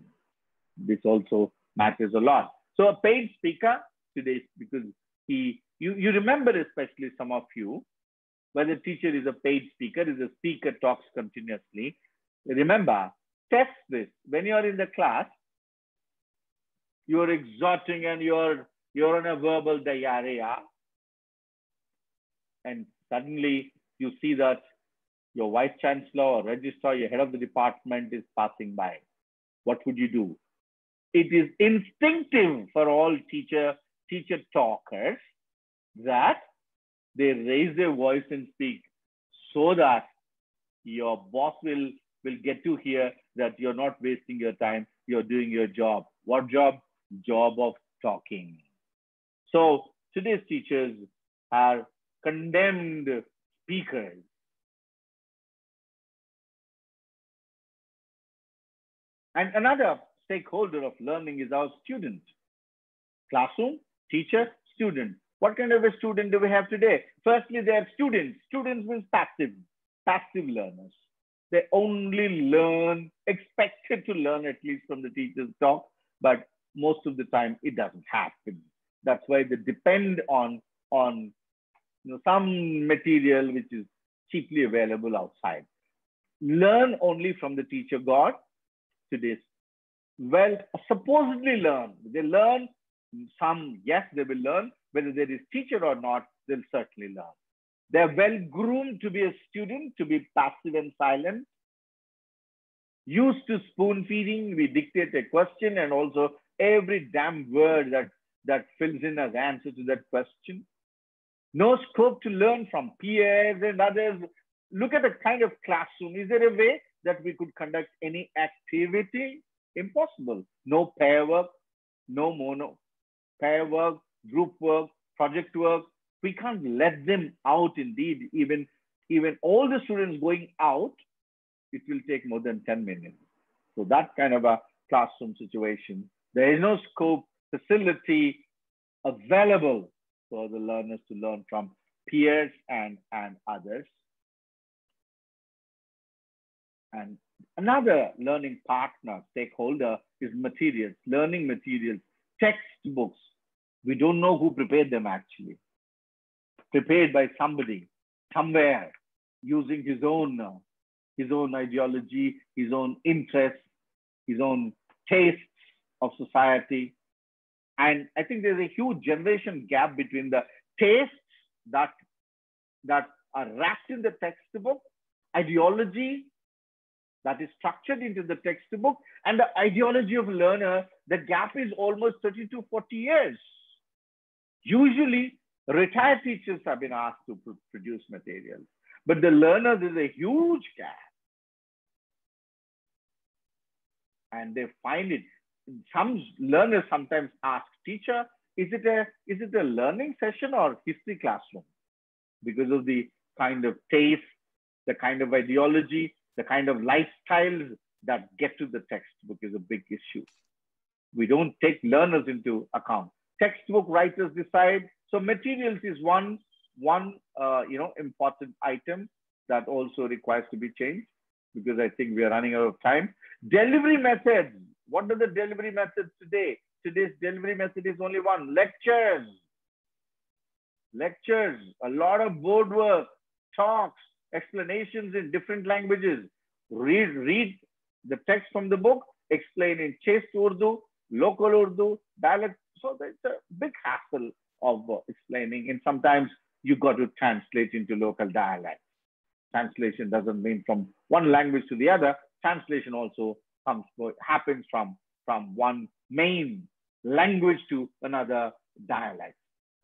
This also matters a lot. So a paid speaker today, because you remember, especially some of you, when the teacher is a paid speaker, is a speaker talks continuously. Remember, test this. When you are in the class, you are exhorting and you're on a verbal diarrhea, and suddenly you see that your vice chancellor or registrar, your head of the department is passing by. What would you do? It is instinctive for all teacher talkers that they raise their voice and speak, so that your boss will get to hear that you're not wasting your time, you're doing your job. What job? Job of talking. So today's teachers are condemned speakers. And another stakeholder of learning is our student. Classroom, teacher, student. What kind of a student do we have today? Firstly, they are students. Students means passive learners. They only learn, expected to learn at least from the teacher's talk, but most of the time it doesn't happen. That's why they depend on you know, some material which is cheaply available outside. Learn only from the teacher God. Today's, well, supposedly learn. They learn some, yes, they will learn. Whether there is teacher or not, they'll certainly learn. They're well groomed to be a student, to be passive and silent. Used to spoon feeding, we dictate a question and also every damn word that fills in as answer to that question. No scope to learn from peers and others. Look at the kind of classroom. Is there a way that we could conduct any activity? Impossible. No pair work, no mono. Pair work, group work, project work. We can't let them out indeed. Even all the students going out, it will take more than 10 minutes. So that kind of a classroom situation. There is no scope, facility available for the learners to learn from peers and others. And another learning partner, stakeholder, is materials, learning materials, textbooks. We don't know who prepared them actually. Prepared by somebody, somewhere, using his own ideology, his own interests, his own tastes of society. And I think there's a huge generation gap between the tastes that are wrapped in the textbook, ideology that is structured into the textbook, and the ideology of learner. The gap is almost 30 to 40 years. Usually, retired teachers have been asked to produce materials, but the learners, there's a huge gap. And they find it, some learners sometimes ask teacher, is it a learning session or history classroom? Because of the kind of taste, the kind of ideology, the kind of lifestyles that get to the textbook is a big issue. We don't take learners into account. Textbook writers decide. So materials is one important item that also requires to be changed, because I think we are running out of time. Delivery methods. What are the delivery methods today? Today's delivery method is only one: lectures. Lectures, a lot of board work, talks, explanations in different languages. Read the text from the book, explain in chaste Urdu, local Urdu, dialect. So it's a big hassle of explaining. And sometimes you got to translate into local dialect. Translation doesn't mean from one language to the other. Translation also happens from one main language to another dialect.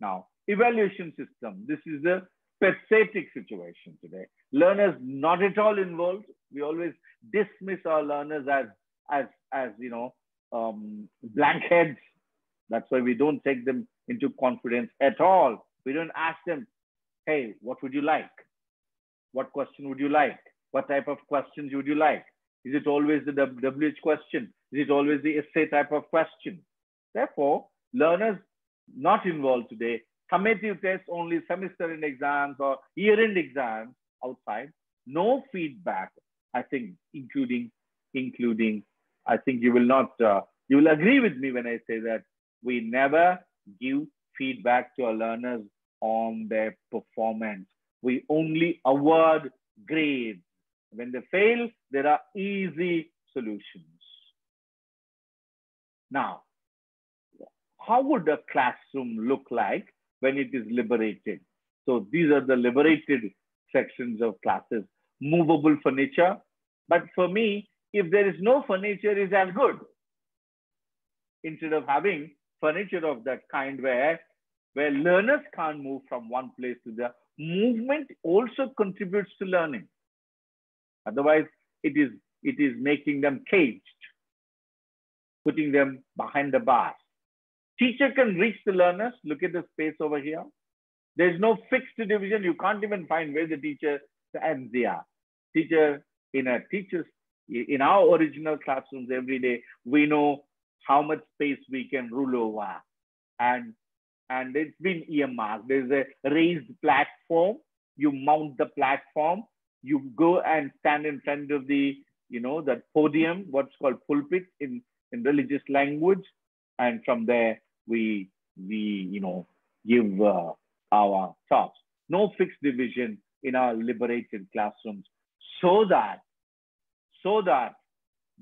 Now, evaluation system. This is a pathetic situation today. Learners not at all involved. We always dismiss our learners as blank heads. That's why we don't take them into confidence at all. We don't ask them, hey, what would you like? What question would you like? What type of questions would you like? Is it always the WH question? Is it always the essay type of question? Therefore, learners not involved today. Summative tests only, semester end exams or year-end exams outside. No feedback, I think, including. I think you will not. You will agree with me when I say that we never give feedback to our learners on their performance. We only award grades. When they fail, there are easy solutions. Now, how would a classroom look like when it is liberated? So these are the liberated sections of classes. Movable furniture. But for me, if there is no furniture, it's as good. Instead of having furniture of that kind where learners can't move from one place to the other, movement also contributes to learning. Otherwise, it is making them caged, putting them behind the bars. Teacher can reach the learners. Look at the space over here. There's no fixed division. You can't even find where the teacher ends there. In our original classrooms every day, we know how much space we can rule over. And it's been earmarked. There's a raised platform. You mount the platform. You go and stand in front of the, that podium, what's called pulpit in religious language. And from there, we give our talks. No fixed division in our liberated classrooms, so that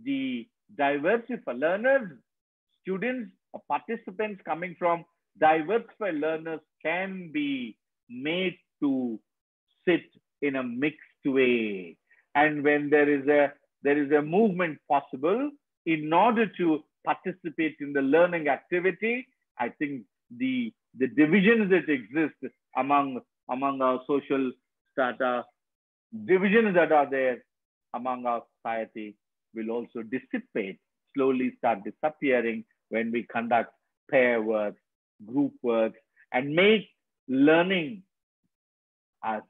the diversified learners, students, or participants coming from diversified learners can be made to sit in a mixed way. And when there is a movement possible in order to participate in the learning activity, I think the divisions that exist among our social strata, divisions that are there among our society will also dissipate, slowly start disappearing when we conduct pair work, group work, and make learning as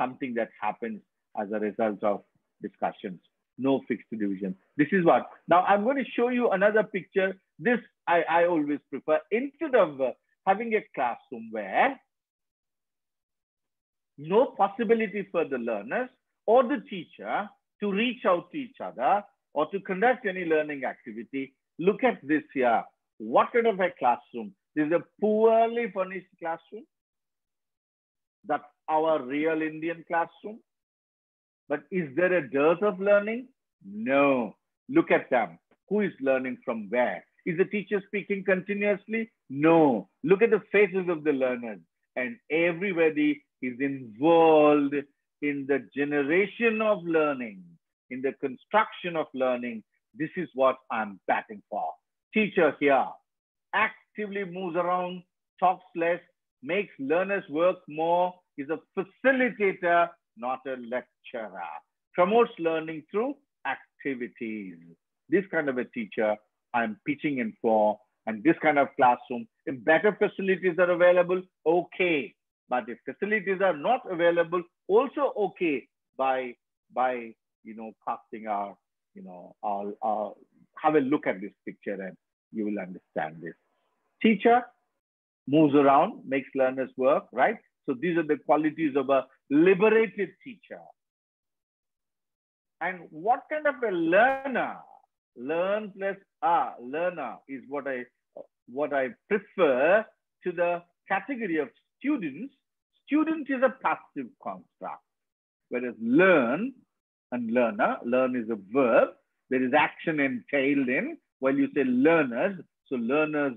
something that happens as a result of discussions. No fixed division. This is what. Now I'm going to show you another picture. This I always prefer. Instead of having a classroom where no possibility for the learners or the teacher to reach out to each other or to conduct any learning activity, look at this here. What kind of a classroom? This is a poorly furnished classroom. That's our real Indian classroom. But is there a dearth of learning? No. Look at them. Who is learning from where? Is the teacher speaking continuously? No. Look at the faces of the learners. And everybody is involved in the generation of learning, in the construction of learning. This is what I'm batting for. Teacher here actively moves around talks less, makes learners work more, is a facilitator, not a lecturer, promotes learning through activities. This kind of a teacher I'm pitching in for, and this kind of classroom. If better facilities are available, okay. But if facilities are not available, also okay, by casting our, I'll have a look at this picture and you will understand this. Teacher moves around, makes learners work, right? So these are the qualities of a liberated teacher. And what kind of a learner? Learn plus learner is what I prefer to the category of students. Student is a passive construct, whereas learn and learner, learn is a verb. There is action entailed in, while you say learners. So learners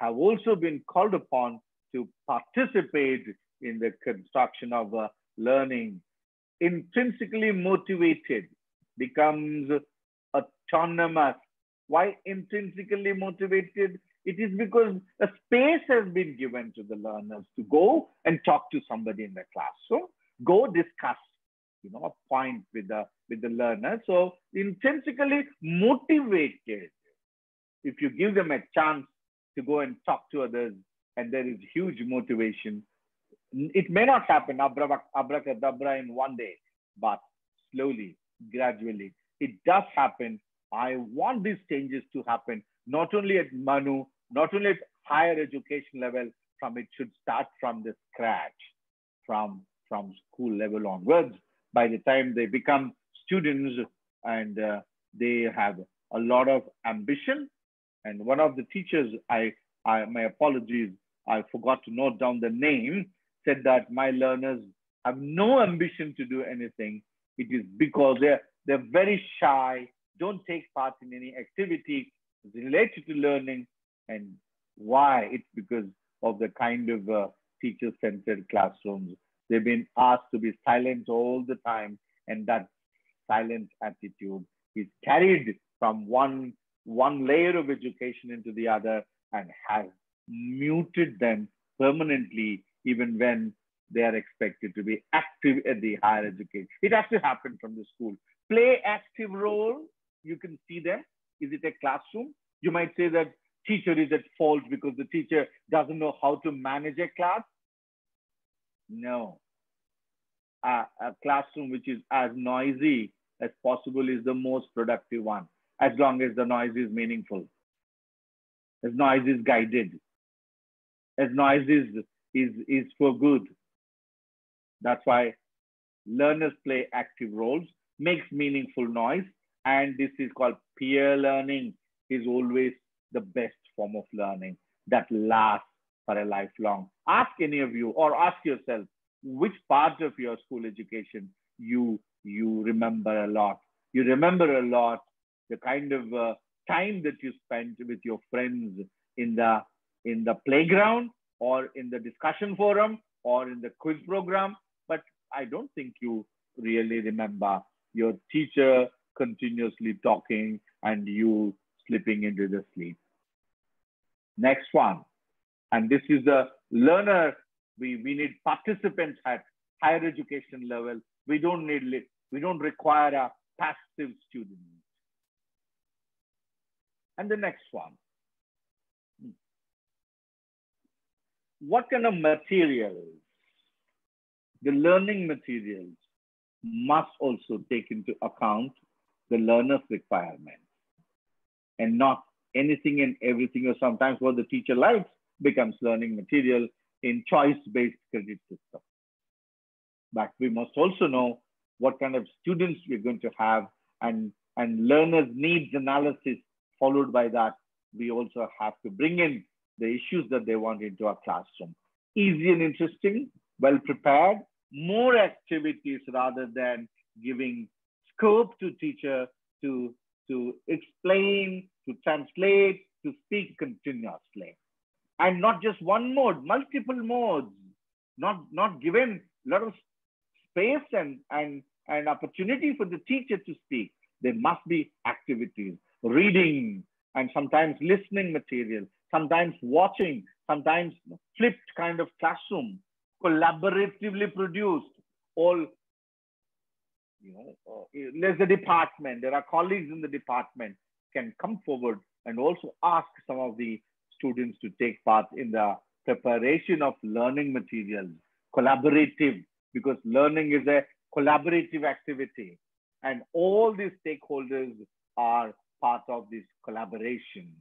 have also been called upon to participate in the construction of learning. Intrinsically motivated becomes autonomous. Why intrinsically motivated? It is because a space has been given to the learners to go and talk to somebody in the classroom, go discuss, a point with the learner. So intrinsically motivated. If you give them a chance to go and talk to others, and there is huge motivation. It may not happen abracadabra in one day, but slowly, gradually, it does happen. I want these changes to happen, not only at MANUU, not only at higher education level, it should start from the scratch, from school level onwards. By the time they become students and they have a lot of ambition. And one of the teachers, my apologies, I forgot to note down the name, said that my learners have no ambition to do anything. It is because they're very shy, don't take part in any activity related to learning. And why? It's because of the kind of teacher-centered classrooms. They've been asked to be silent all the time, and that silent attitude is carried from one layer of education into the other and has muted them permanently, even when they are expected to be active at the higher education. It has to happen from the school. Play active role, you can see them. Is it a classroom? You might say that teacher is at fault because the teacher doesn't know how to manage a class. No. A classroom which is as noisy as possible is the most productive one, as long as the noise is meaningful, as noise is guided, as noise is for good. That's why learners play active roles, makes meaningful noise, and this is called peer learning, is always the best form of learning that lasts for a lifelong. Ask any of you, or ask yourself, which part of your school education you remember a lot. You remember a lot the kind of time that you spent with your friends in the playground, or in the discussion forum, or in the quiz program. But I don't think you really remember your teacher continuously talking and you slipping into the sleep. Next one. And this is the learner. We need participants at higher education level. We don't require a passive student. And the next one. What kind of materials? The learning materials must also take into account the learner's requirements, and not anything and everything, or sometimes what the teacher likes becomes learning material in choice-based credit system. But we must also know what kind of students we're going to have, and learners' needs analysis. Followed by that, we also have to bring in the issues that they want into our classroom. Easy and interesting, well prepared, more activities rather than giving scope to teacher to explain, to translate, to speak continuously. And not just one mode, multiple modes, not given a lot of space and opportunity for the teacher to speak. There must be activities. Reading, and sometimes listening material, sometimes watching, sometimes flipped kind of classroom, collaboratively produced. All, you know, there's a department, there are colleagues in the department can come forward and also ask some of the students to take part in the preparation of learning materials, collaborative, because learning is a collaborative activity. And all these stakeholders are part of this collaboration.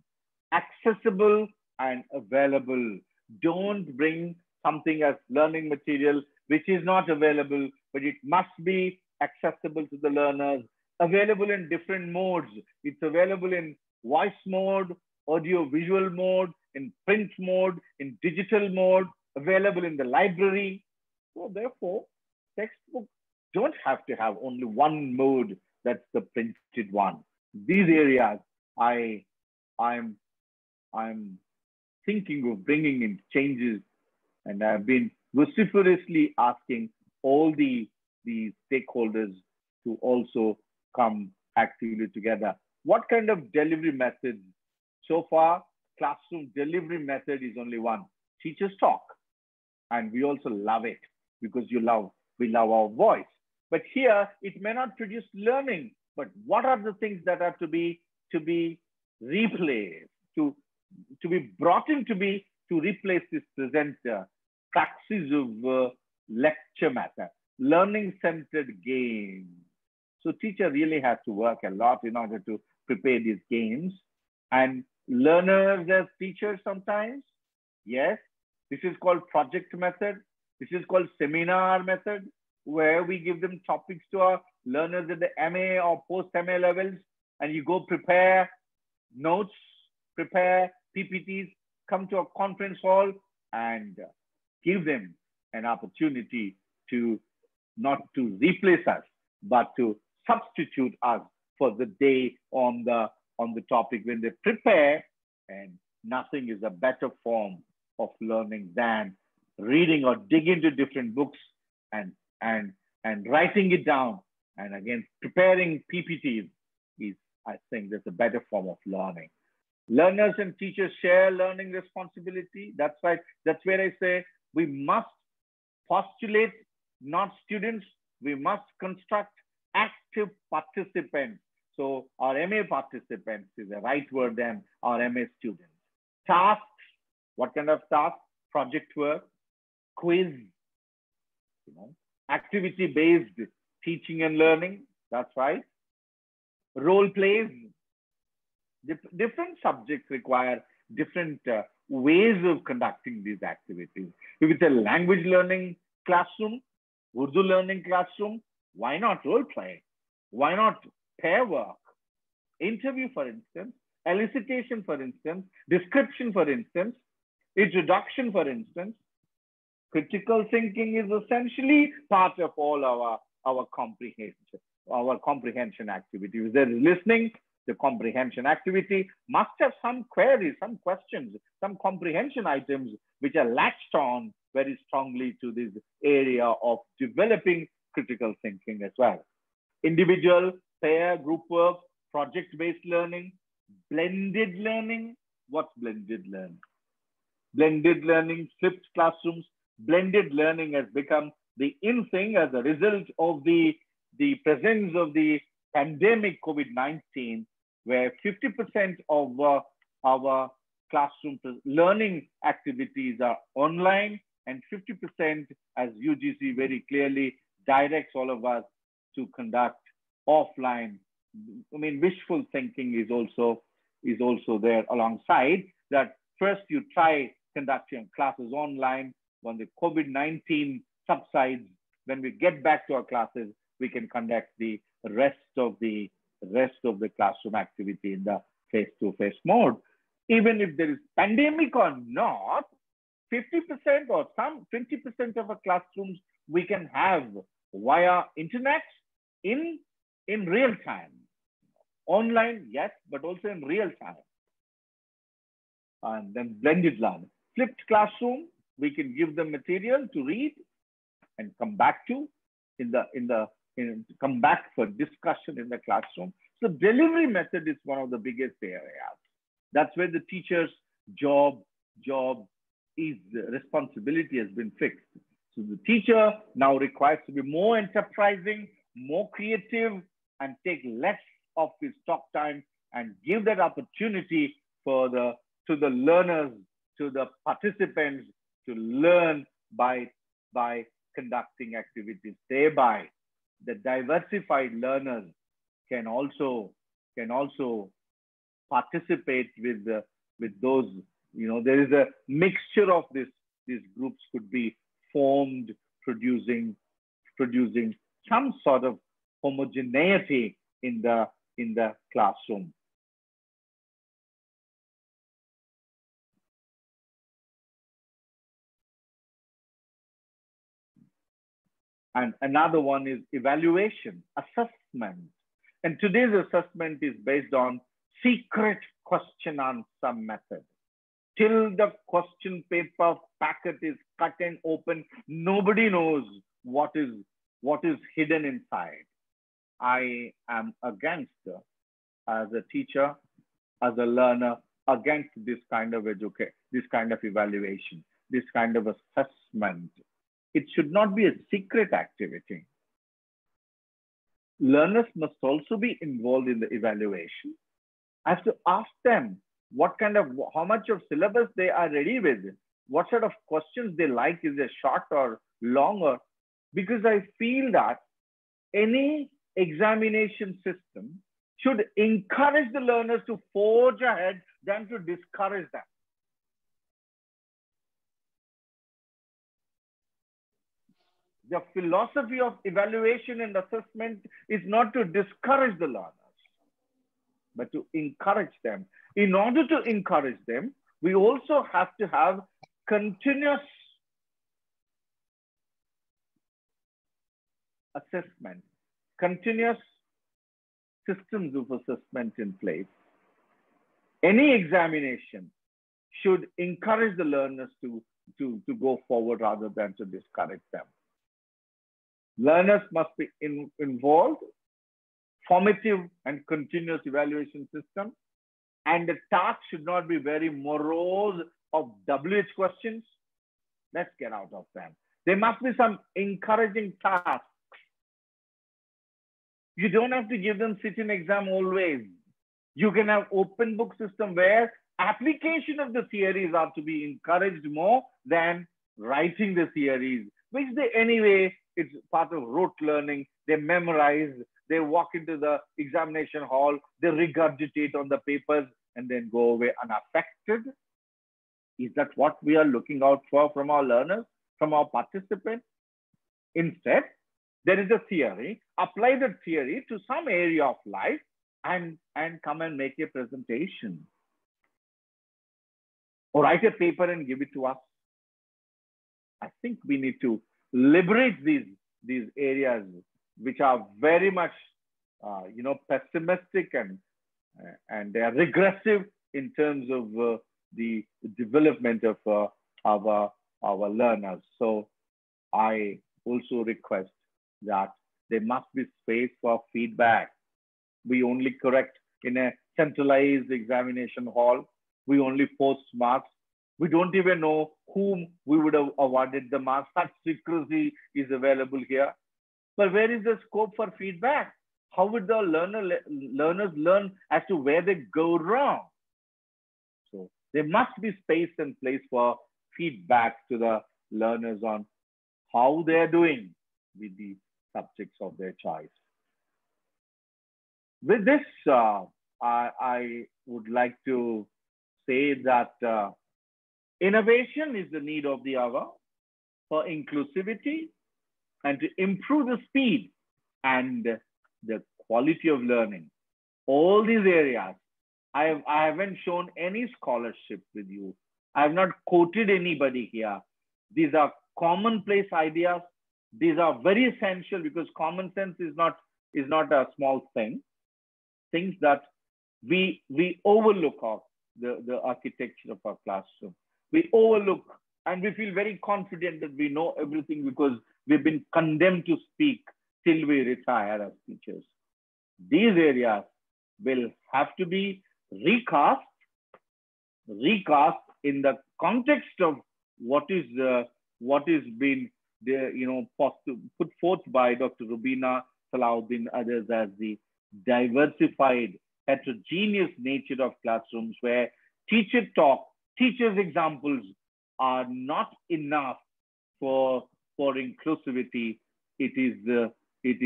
Accessible and available. Don't bring something as learning material which is not available, but it must be accessible to the learners, available in different modes. It's available in voice mode, audio-visual mode, in print mode, in digital mode, available in the library. So therefore, textbooks don't have to have only one mode, that's the printed one. These areas I'm thinking of bringing in changes, and I've been vociferously asking all the stakeholders to also come actively together. What kind of delivery method? So far, classroom delivery method is only one. Teachers talk, and we also love it because we love our voice. But here, it may not produce learning, but what are the things that are to be replaced, to be brought in to replace this presenter? Practice of lecture matter, learning-centered games. So teacher really has to work a lot in order to prepare these games. And learners as teachers sometimes, yes, this is called project method. This is called seminar method, where we give them topics to our learners at the MA or post-MA levels, and you go prepare notes, prepare PPTs, come to a conference hall, and give them an opportunity to not to replace us, but to substitute us for the day on the topic when they prepare. And nothing is a better form of learning than reading or digging into different books and writing it down. And again, preparing PPTs is, I think, that's a better form of learning. Learners and teachers share learning responsibility. That's right. That's where I say, we must postulate, not students. We must construct active participants. So our MA participants is the right word than our MA students. Tasks, what kind of tasks? Project work, quiz, you know, activity-based teaching and learning. That's right. Role plays. Different subjects require different ways of conducting these activities. If it's a language learning classroom, Urdu learning classroom, why not role play? Why not pair work? Interview, for instance, elicitation, for instance, description, for instance, introduction, for instance. Critical thinking is essentially part of all our comprehension activities. There is listening. The comprehension activity must have some queries, some questions, some comprehension items which are latched on very strongly to this area of developing critical thinking as well. Individual, pair, group work, project-based learning, blended learning. What's blended learning? Blended learning, flipped classrooms. Blended learning has become the in thing as a result of the presence of the pandemic COVID-19, where 50% of our classroom learning activities are online, and 50%, as UGC very clearly directs all of us to conduct offline. I mean, wishful thinking is also there alongside that. First, you try conducting classes online. When the COVID-19 subsides, when we get back to our classes, we can conduct the rest of the classroom activity in the face-to-face mode. Even if there is pandemic or not, 50% or some 20% of our classrooms we can have via internet in real time. Online, yes, but also in real time. And then blended learning. Flipped classroom, we can give them material to read and come back to come back for discussion in the classroom. So delivery method is one of the biggest areas. That's where the teacher's job is responsibility has been fixed. So the teacher now requires to be more enterprising, more creative, and take less of his talk time and give that opportunity for to the learners, to the participants, to learn by conducting activities. Thereby, the diversified learners can also participate with those. You know, there is a mixture of this. These groups could be formed, producing some sort of homogeneity in the classroom. And another one is evaluation, assessment. And today's assessment is based on secret question answer method. Till the question paper packet is cut and open, nobody knows what is hidden inside. I am against, as a teacher, as a learner, against this kind of education, this kind of evaluation, this kind of assessment. It should not be a secret activity. Learners must also be involved in the evaluation. I have to ask them how much of syllabus they are ready with, what sort of questions they like, is it short or longer? Because I feel that any examination system should encourage the learners to forge ahead than to discourage them. The philosophy of evaluation and assessment is not to discourage the learners, but to encourage them. In order to encourage them, we also have to have continuous assessment, continuous systems of assessment in place. Any examination should encourage the learners to go forward rather than to discourage them. Learners must be involved, formative and continuous evaluation system, and the task should not be very morose of WH questions. Let's get out of them. There must be some encouraging tasks. You don't have to give them sit-in exam always. You can have open book system where application of the theories are to be encouraged more than writing the theories, which they anyway, it's part of rote learning. They memorize, they walk into the examination hall, they regurgitate on the papers and then go away unaffected. Is that what we are looking out for from our learners, from our participants? Instead, there is a theory, apply the theory to some area of life and come and make a presentation. Or write a paper and give it to us. I think we need to liberate these areas which are very much pessimistic and they are regressive in terms of the development of our learners. So I also request that there must be space for feedback. We only correct in a centralized examination hall. We only post marks. We don't even know whom we would have awarded the marks. Such secrecy is available here. But where is the scope for feedback? How would the learners learn as to where they go wrong? So there must be space and place for feedback to the learners on how they're doing with the subjects of their choice. With this, I would like to say that innovation is the need of the hour for inclusivity and to improve the speed and the quality of learning. All these areas, I haven't shown any scholarship with you. I have not quoted anybody here. These are commonplace ideas. These are very essential because common sense is not a small thing. Things that we overlook of the architecture of our classroom. We overlook and we feel very confident that we know everything because we've been condemned to speak till we retire as teachers. These areas will have to be recast in the context of what is been put forth by Dr. Rubina Salahuddin, others, as the diversified, heterogeneous nature of classrooms where teacher talk, teachers' examples are not enough for inclusivity. It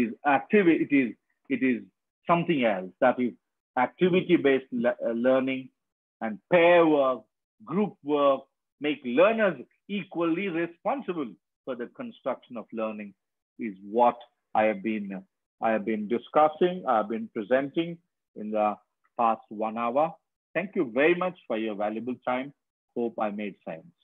is something else, that is activity-based learning and pair work, group work, make learners equally responsible for the construction of learning is what I have been discussing, I have been presenting in the past 1 hour. Thank you very much for your valuable time. Hope I made sense.